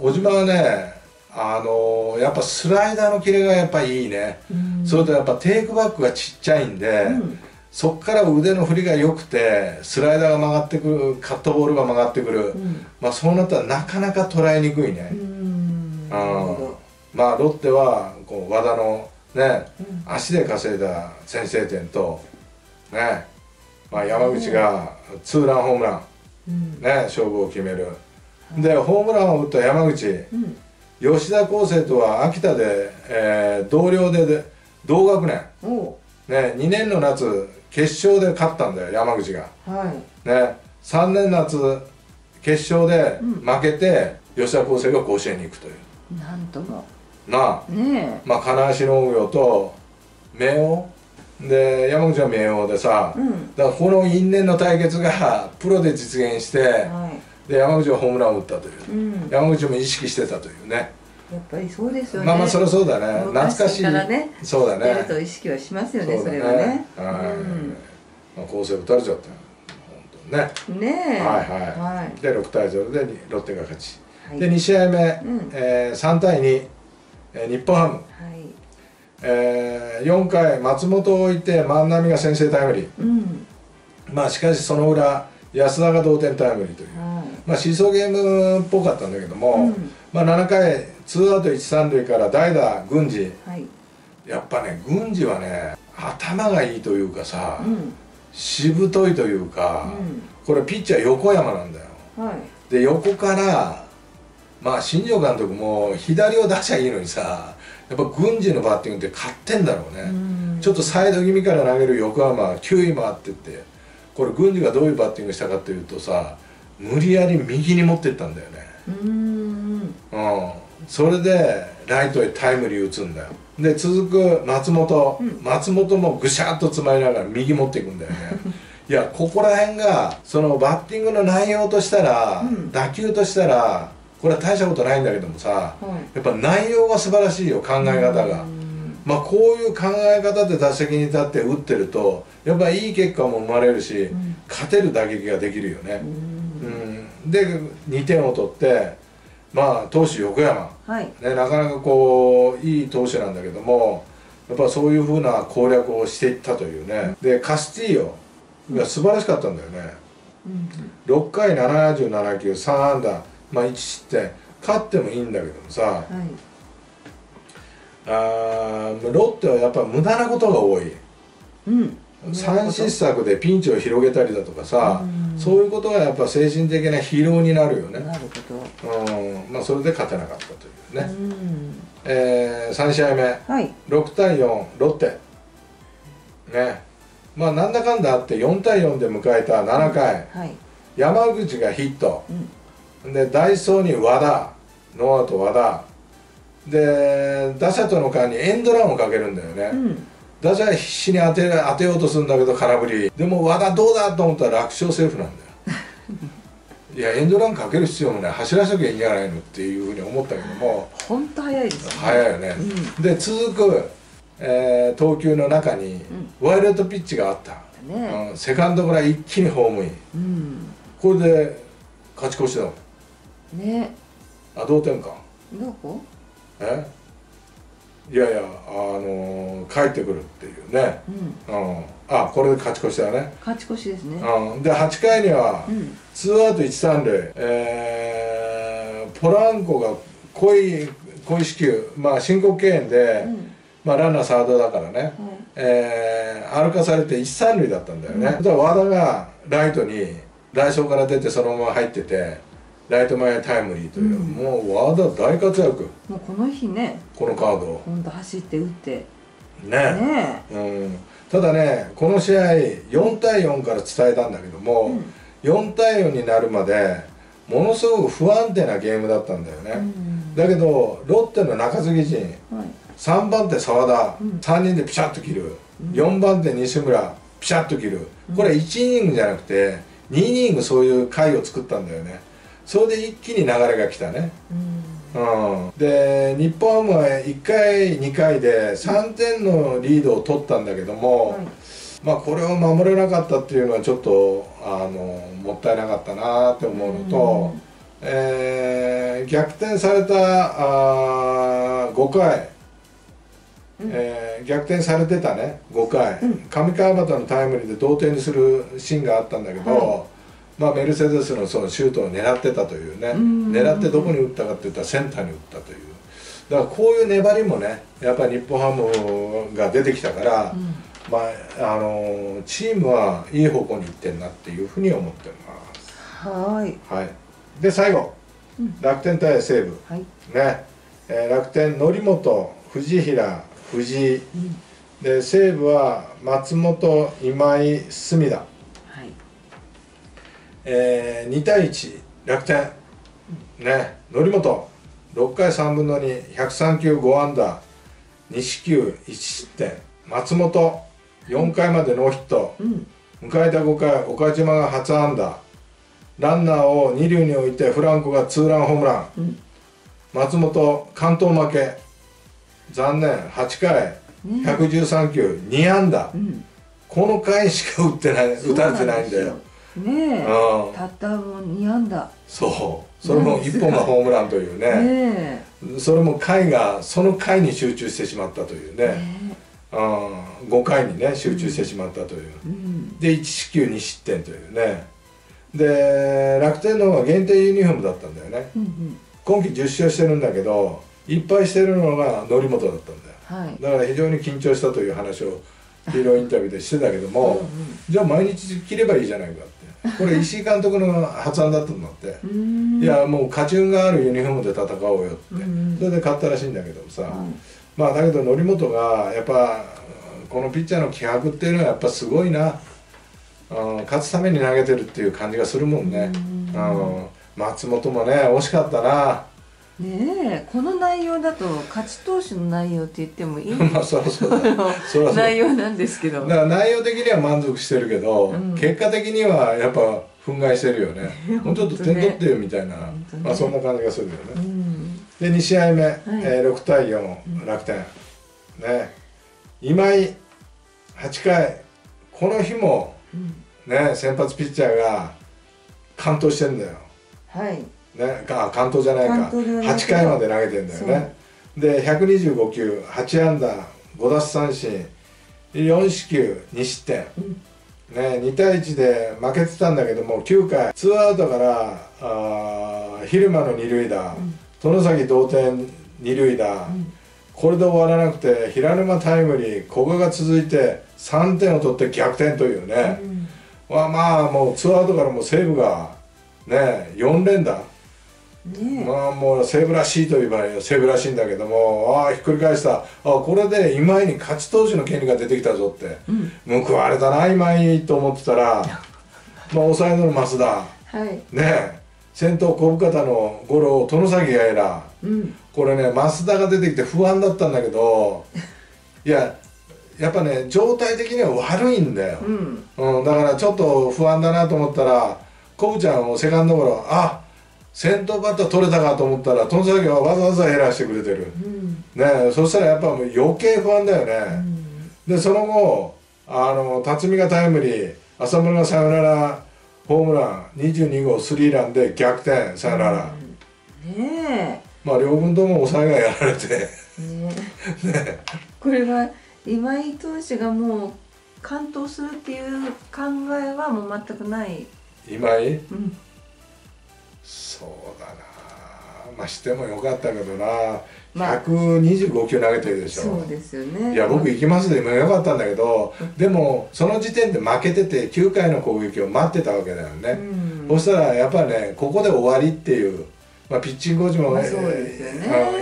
小島はね、あのー、やっぱスライダーのキレがやっぱいいね、うん、それとやっぱテイクバックがちっちゃいんで、うん、そこから腕の振りが良くてスライダーが曲がってくる、カットボールが曲がってくる、うん、まあそうなったらなかなか捉えにくいね、うん、あまあロッテはこう和田の、ね、うん、足で稼いだ先制点と、ね、まあ、山口がツーランホームラン、うん、ね、勝負を決める、うん、でホームランを打った山口、うん、吉田恒成とは秋田で、えー、同僚 で, で同学年、ね、にねんの夏決勝で勝ったんだよ山口が、はい、ね、さんねん夏決勝で負けて、うん、吉田恒成が甲子園に行くという、なんともなあ、ね、まあ金足農業と明桜で山口は明桜でさ、うん、だからこの因縁の対決がプロで実現して、はい、で山口はホームランを打ったという、うん、山口も意識してたというね、やっぱりそうですよね、まあまあそれはそうだね、懐かしいからね、そうだね、やると意識はしますよね、それはね、構成打たれちゃったよ本当ね、ねえ、はいはい、でろくたいゼロでロッテが勝ちでにしあいめ、さんたいに日本ハム、よんかい松本を置いて万波が先制タイムリー、まあしかしその裏安田が同点タイムリーという、まあシーソーゲームっぽかったんだけども、うん、まあななかいツーアウトいち、さんるいから代打郡司、はい、やっぱね郡司はね頭がいいというかさ、うん、しぶといというか、うん、これピッチャー横山なんだよ、はい、で横からまあ新庄監督も左を出しゃいいのにさ、やっぱ郡司のバッティングって勝ってんだろうね、うん、ちょっとサイド気味から投げる横山きゅうい回ってって、これ郡司がどういうバッティングしたかというとさ、無理やり右に持っていったんだよね、うん、うん、それでライトへタイムリー打つんだよ、で続く松本、うん、松本もぐしゃっと詰まりながら右持っていくんだよねいやここら辺がそのバッティングの内容としたら、うん、打球としたらこれは大したことないんだけどもさ、うん、やっぱ内容が素晴らしいよ、考え方が、まあこういう考え方で打席に立って打ってるとやっぱいい結果も生まれるし、うん、勝てる打撃ができるよね、うんうん、でにてんを取って、まあ、投手横山、はい、ね、なかなかこういい投手なんだけども、やっぱそういうふうな攻略をしていったというね、うん、でカスティーヨが素晴らしかったんだよね、うん、ろっかいななじゅうななきゅう、さんあんだ、まあ、いちしってん、勝ってもいいんだけどもさ、はい、あロッテはやっぱ無駄なことが多い。うん、三失策でピンチを広げたりだとかさ、うそういうことがやっぱ精神的な疲労になるよね。なるほど、うん、まあそれで勝てなかったというね。うえー、さんしあいめ、はい、ろくたいよんロッテね、まあなんだかんだあってよんたいよんで迎えたななかい、うん、はい、山口がヒット、うん、で代走に和田、ノーアウト和田で打者との間にエンドランをかけるんだよね、うん、打者必死に当て、当てようとするんだけど空振り、でも和田どうだと思ったら楽勝セーフなんだよいやエンドランかける必要もない、走らせときゃいいんじゃないのっていうふうに思ったけども、本当早いですね、早いよね、うん、で続くえー、投球の中にワイルドピッチがあった、うんうん、セカンドから一気にホームイン、うん、これで勝ち越しだもんね。あ、同点か。どこ？え、いやいや、あのー、帰ってくるっていうね、うんうん、あ、これで勝ち越しだね。勝ち越しですね、うん、ではちかいにはツー、うん、アウトいち、さんるい、えー、ポランコが濃い小石球、まあ、申告敬遠で、うん、まあ、ランナーサードだからね、うん、えー、歩かされていち、さんるいだったんだよね、うん、和田がライトに代走から出てそのまま入っててライト前タイムリーという、うん、もう和田大活躍。もうこの日ね、このカード本当走って打ってねえ、うん、ただね、この試合よんたいよんから伝えたんだけども、うん、よんたいよんになるまでものすごく不安定なゲームだったんだよね、うん、だけどロッテの中継ぎ陣、はい、さんばんて澤田、うん、さんにんでピシャッと切る、うん、よんばんて西村ピシャッと切る、これはいちイニングじゃなくてにイニングそういう回を作ったんだよね。それで一気に流れが来たね、うんうん、で日本ハムはいっかいにかいでさんてんのリードを取ったんだけども、はい、まあこれを守れなかったっていうのはちょっとあのもったいなかったなって思うのと、うん、えー、逆転されたあごかい、うん、えー、逆転されてたねごかい、うん、上川端のタイムリーで同点にするシーンがあったんだけど、はい、まあ、メルセデスのそのシュートを狙ってたというね、狙ってどこに打ったかっていったらセンターに打ったという、だからこういう粘りもね、やっぱり日本ハムが出てきたから、うん、まあ、あのチームはいい方向にいってるなっていうふうに思ってます。はい、はい、で最後、うん、楽天対西武、はい、ね、えー、楽天則本、藤平、藤井、うん、で西武は松本、今井、隅田、えー、にたいいち楽天ね、則本ろっかいさんぶんのに、ひゃくさんきゅうごあんだ、にしきゅういちしってん、松本よんかいまでノーヒット、うん、迎えたごかい岡島がはちあんだ、ランナーをにりゅうに置いてフランコがツーランホームラン、うん、松本完投負け、残念はちかいひゃくじゅうさんきゅう、うん、にあんだ、うん、この回しか打ってない、打たれてないんだよねえ、たったもにあんだ、そう、それもいっぽんがホームランというね、それも回がその回に集中してしまったというね、ごかいにね集中してしまったというでいちしきゅうにしってんというね。で楽天の方が限定ユニフォームだったんだよね。今季じゅっしょうしてるんだけどいっぱいしてるのが則本だったんだよ。だから非常に緊張したという話をヒーローインタビューでしてたけども、じゃあ毎日切ればいいじゃないかって、これ石井監督の発案だったんだって、いやもう勝ち運があるユニフォームで戦おうよって、それで勝ったらしいんだけどもさ、まあだけど則本がやっぱこのピッチャーの気迫っていうのはやっぱすごいな、勝つために投げてるっていう感じがするもんね。松本もね惜しかったな。ねえ、この内容だと勝ち投手の内容って言ってもいい内容なんですけど、だから内容的には満足してるけど、うん、結果的にはやっぱ憤慨してるよね、うん、もうちょっと点取ってよみたいな、ね、まあそんな感じがするよね、うん、でにしあいめ、はい、えー、ろくたいよん楽天、うん、ね、今井はちかい、この日も、うん、ね、先発ピッチャーが完投してんだよ。はい、ね、あ、関東じゃないか、はちかいまで投げてんだよね。でひゃくにじゅうごきゅう、はちあんだ、ごだつさんしん、よんしきゅうにしってん、うん、ね、にたいいちで負けてたんだけどもきゅうかいツーアウトからあ蛭間のにるいだ、うん、外崎同点にるいだ、うん、これで終わらなくて平沼タイムリー、ここが続いてさんてんを取って逆転というね、うん、まあまあもうツーアウトからもう西武がねよんれんだ、まあもう西武らしいといえば西武らしいんだけども、ああひっくり返した、あ、これで今井に勝ち投手の権利が出てきたぞって、うん、報われたな今井と思ってたらまあ抑えの増田、はい、ね、先頭小深田のゴロを外崎がやら、うん、これね増田が出てきて不安だったんだけどいややっぱね状態的には悪いんだよ、うんうん、だからちょっと不安だなと思ったらコブちゃんをセカンドゴロ、あ、先頭バッター取れたかと思ったらトンサギはわざわざ減らしてくれてる、うん、ね、そしたらやっぱ余計不安だよね、うん、でその後あの辰巳がタイムリー、浅村がサヨナラホームランにじゅうにごうスリーランで逆転サヨナラ、うん、ねえ、まあ両軍とも抑えがやられてねえね、これは今井投手がもう完投するっていう考えはもう全くない、今井、うん、そうだな、まあしてもよかったけどな、まあ、ひゃくにじゅうごきゅう投げてるでしょ。そうですよね。いや僕行きますで今よかったんだけど、うん、でもその時点で負けててきゅうかいの攻撃を待ってたわけだよね、うん、そしたらやっぱねここで終わりっていう、まあ、ピッチングコーチもね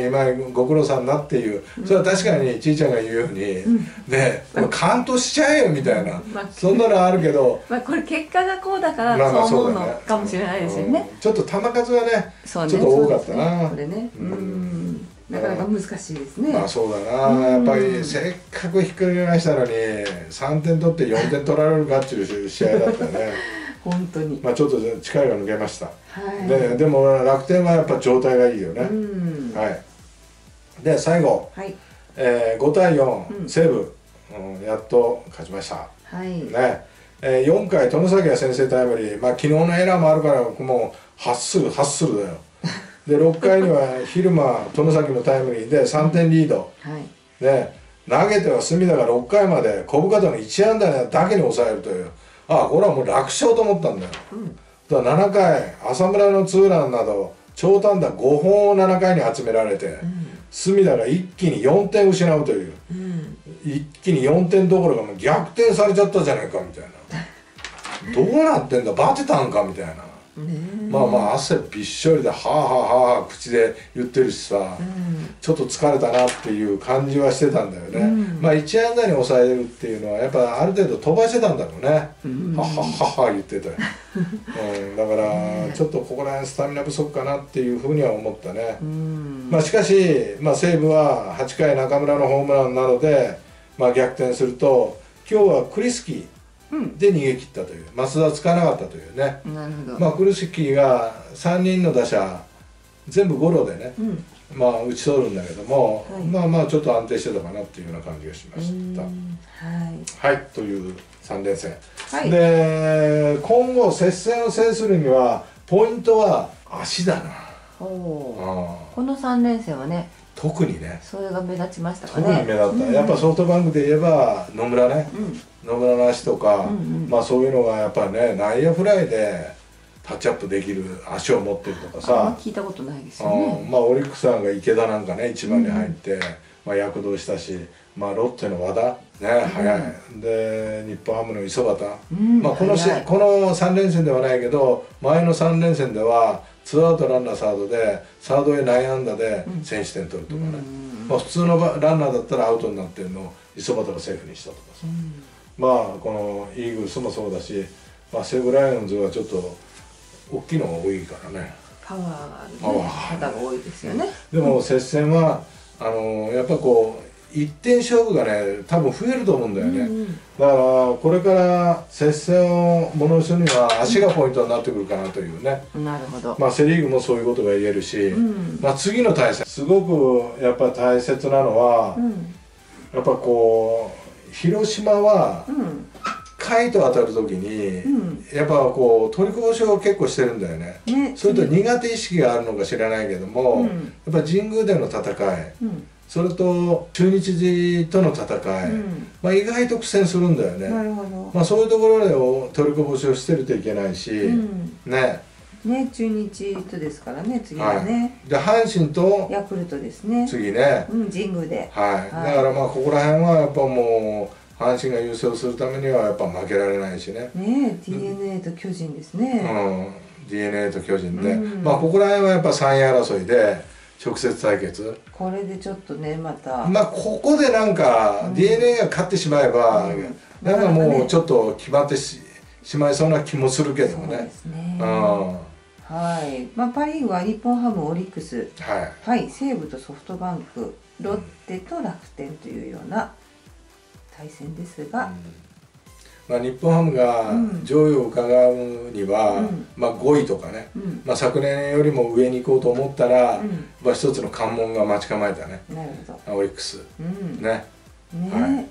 今ご苦労さんなっていう、それは確かにちいちゃんが言うように、うん、ね、完投しちゃえよみたいな、まあ、そんなのあるけどまあこれ結果がこうだからそう思うのかもしれないですよね。ちょっと球数がね、ね、ちょっと多かったな、これね、うん、なかなか難しいですね。まあそうだな、やっぱりせっかくひっくり返したのにさんてん取ってよんてん取られるかっていう試合だったね本当にまあちょっと力が抜けました、はい、で, でも楽天はやっぱ状態がいいよね、はい、で最後、はい、えー、ごたいよん、うん、西武、うん、やっと勝ちました、はい、ね、えー、よんかい外崎が先制タイムリー、まあ、昨日のエラーもあるからもうハッスルハッスルだよでろっかいには蛭間外崎のタイムリーでさんてんリード、はい、で投げては隅田がろっかいまで小深田のいちあんだだけに抑えるという。ああこれはもう楽勝と思ったんだよ、うん、だからななかい浅村のツーランなど長短打ごほんをななかいに集められて、うん、隅田が一気によんてん失うという、うん、一気によんてんどころかもう逆転されちゃったじゃないかみたいなどうなってんだバテたんかみたいな、まあまあ汗びっしょりではあはあはあ口で言ってるしさ、うん、ちょっと疲れたなっていう感じはしてたんだよね、うん、まあいち安打に抑えるっていうのはやっぱある程度飛ばしてたんだろうね、うん、はっはっはっは言ってたよ、うん、だからちょっとここら辺スタミナ不足かなっていうふうには思ったね、うん、まあしかし、まあ、西武ははちかい中村のホームランなどで、まあ、逆転すると今日はクリスキーで逃げ切ったという、増田はつかなかったというね、まあクルシキがさんにんの打者全部ゴロでね、うん、まあ打ち取るんだけども、はい、まあまあちょっと安定してたかなっていうような感じがしました。はい、はい、というさんれんせん、はい、で今後接戦を制するにはポイントは足だな、このさんれんせんはね特にねそれが目立ちましたかね、特に目立った、やっぱソフトバンクで言えば野村ね、うん、野村の足とか、うんうん、まあそういうのがやっぱりね内野フライでタッチアップできる足を持ってるとかさ、あんま聞いたことないですよね。まあオリックスさんが池田なんかね一番に入って、うん、まあ躍動したし、まあロッテの和田ね早い、うん、で日本ハムの磯端、うん、まあこのしこのさんれんせんではないけど前のさんれんせんではツーアウトランナーサードでサードへ内安打で先取点取るとかね、うん、まあ普通のランナーだったらアウトになってるのを磯端がセーフにしたとかさ、うん、まあこのイーグルスもそうだし、まあ、西武ライオンズはちょっと大きいのが多いからね、パワーがある、ね、パワーが多いですよね、うん、でも接戦はあのやっぱこういってん勝負がね多分増えると思うんだよね、うん、だからこれから接戦をものにするには足がポイントになってくるかなというね、うん、なるほど、まあセ・リーグもそういうことが言えるし、うん、まあ次の対戦すごくやっぱ大切なのは、うん、やっぱこう広島は、うん、甲斐と当たる時に、うん、やっぱこう取りこぼしを結構してるんだよね、ね、それと苦手意識があるのか知らないけども、うん、やっぱ神宮での戦い、うん、それと中日との戦い、うん、まあ意外と苦戦するんだよね、なるほど、まあそういうところで取りこぼしをしてるといけないし、うん、ねね、中日とですからね次はね、はい、で阪神とヤクルトですね次ね、うん、神宮で、はい、はい、だからまあここら辺はやっぱもう阪神が優勝するためにはやっぱ負けられないしね、ねえ DeNA と巨人ですね、うん、DeNA と巨人で、うん、まあここら辺はやっぱさんい争いで直接対決、これでちょっとねまたまあここでなんか DeNA が勝ってしまえば、うん、なんかもうちょっと決まって し, しまいそうな気もするけどもね、そうですね、うん、はい、まあ、パ・リーグは日本ハム、オリックス、はい、はい、西武とソフトバンク、ロッテと楽天というような対戦ですが、うん、まあ、日本ハムが上位をうかがうには、うん、まあごいとかね、うん、まあ昨年よりも上に行こうと思ったら、うん、まあ一つの関門が待ち構えたね、オリックス、うん、ね、ね、はい、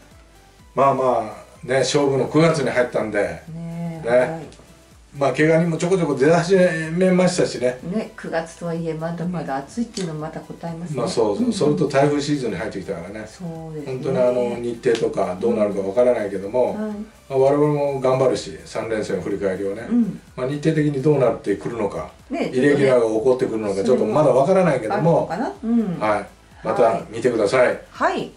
まあまあね、勝負のくがつに入ったんで、ね、ね、はい、まあ怪我にもちょこちょこ出始めましたしね、ね、くがつとはいえまだまだ暑いっていうのもまた答えますね、まあそうそう、それと台風シーズンに入ってきたからね、そうですね、本当にあの日程とかどうなるかわからないけども、はい、まあ我々も頑張るし、さんれんせんの振り返りをね、うん、まあ日程的にどうなってくるのか、ね、イレギュラーが起こってくるのかちょっとまだわからないけども、はい、また見てください。はい。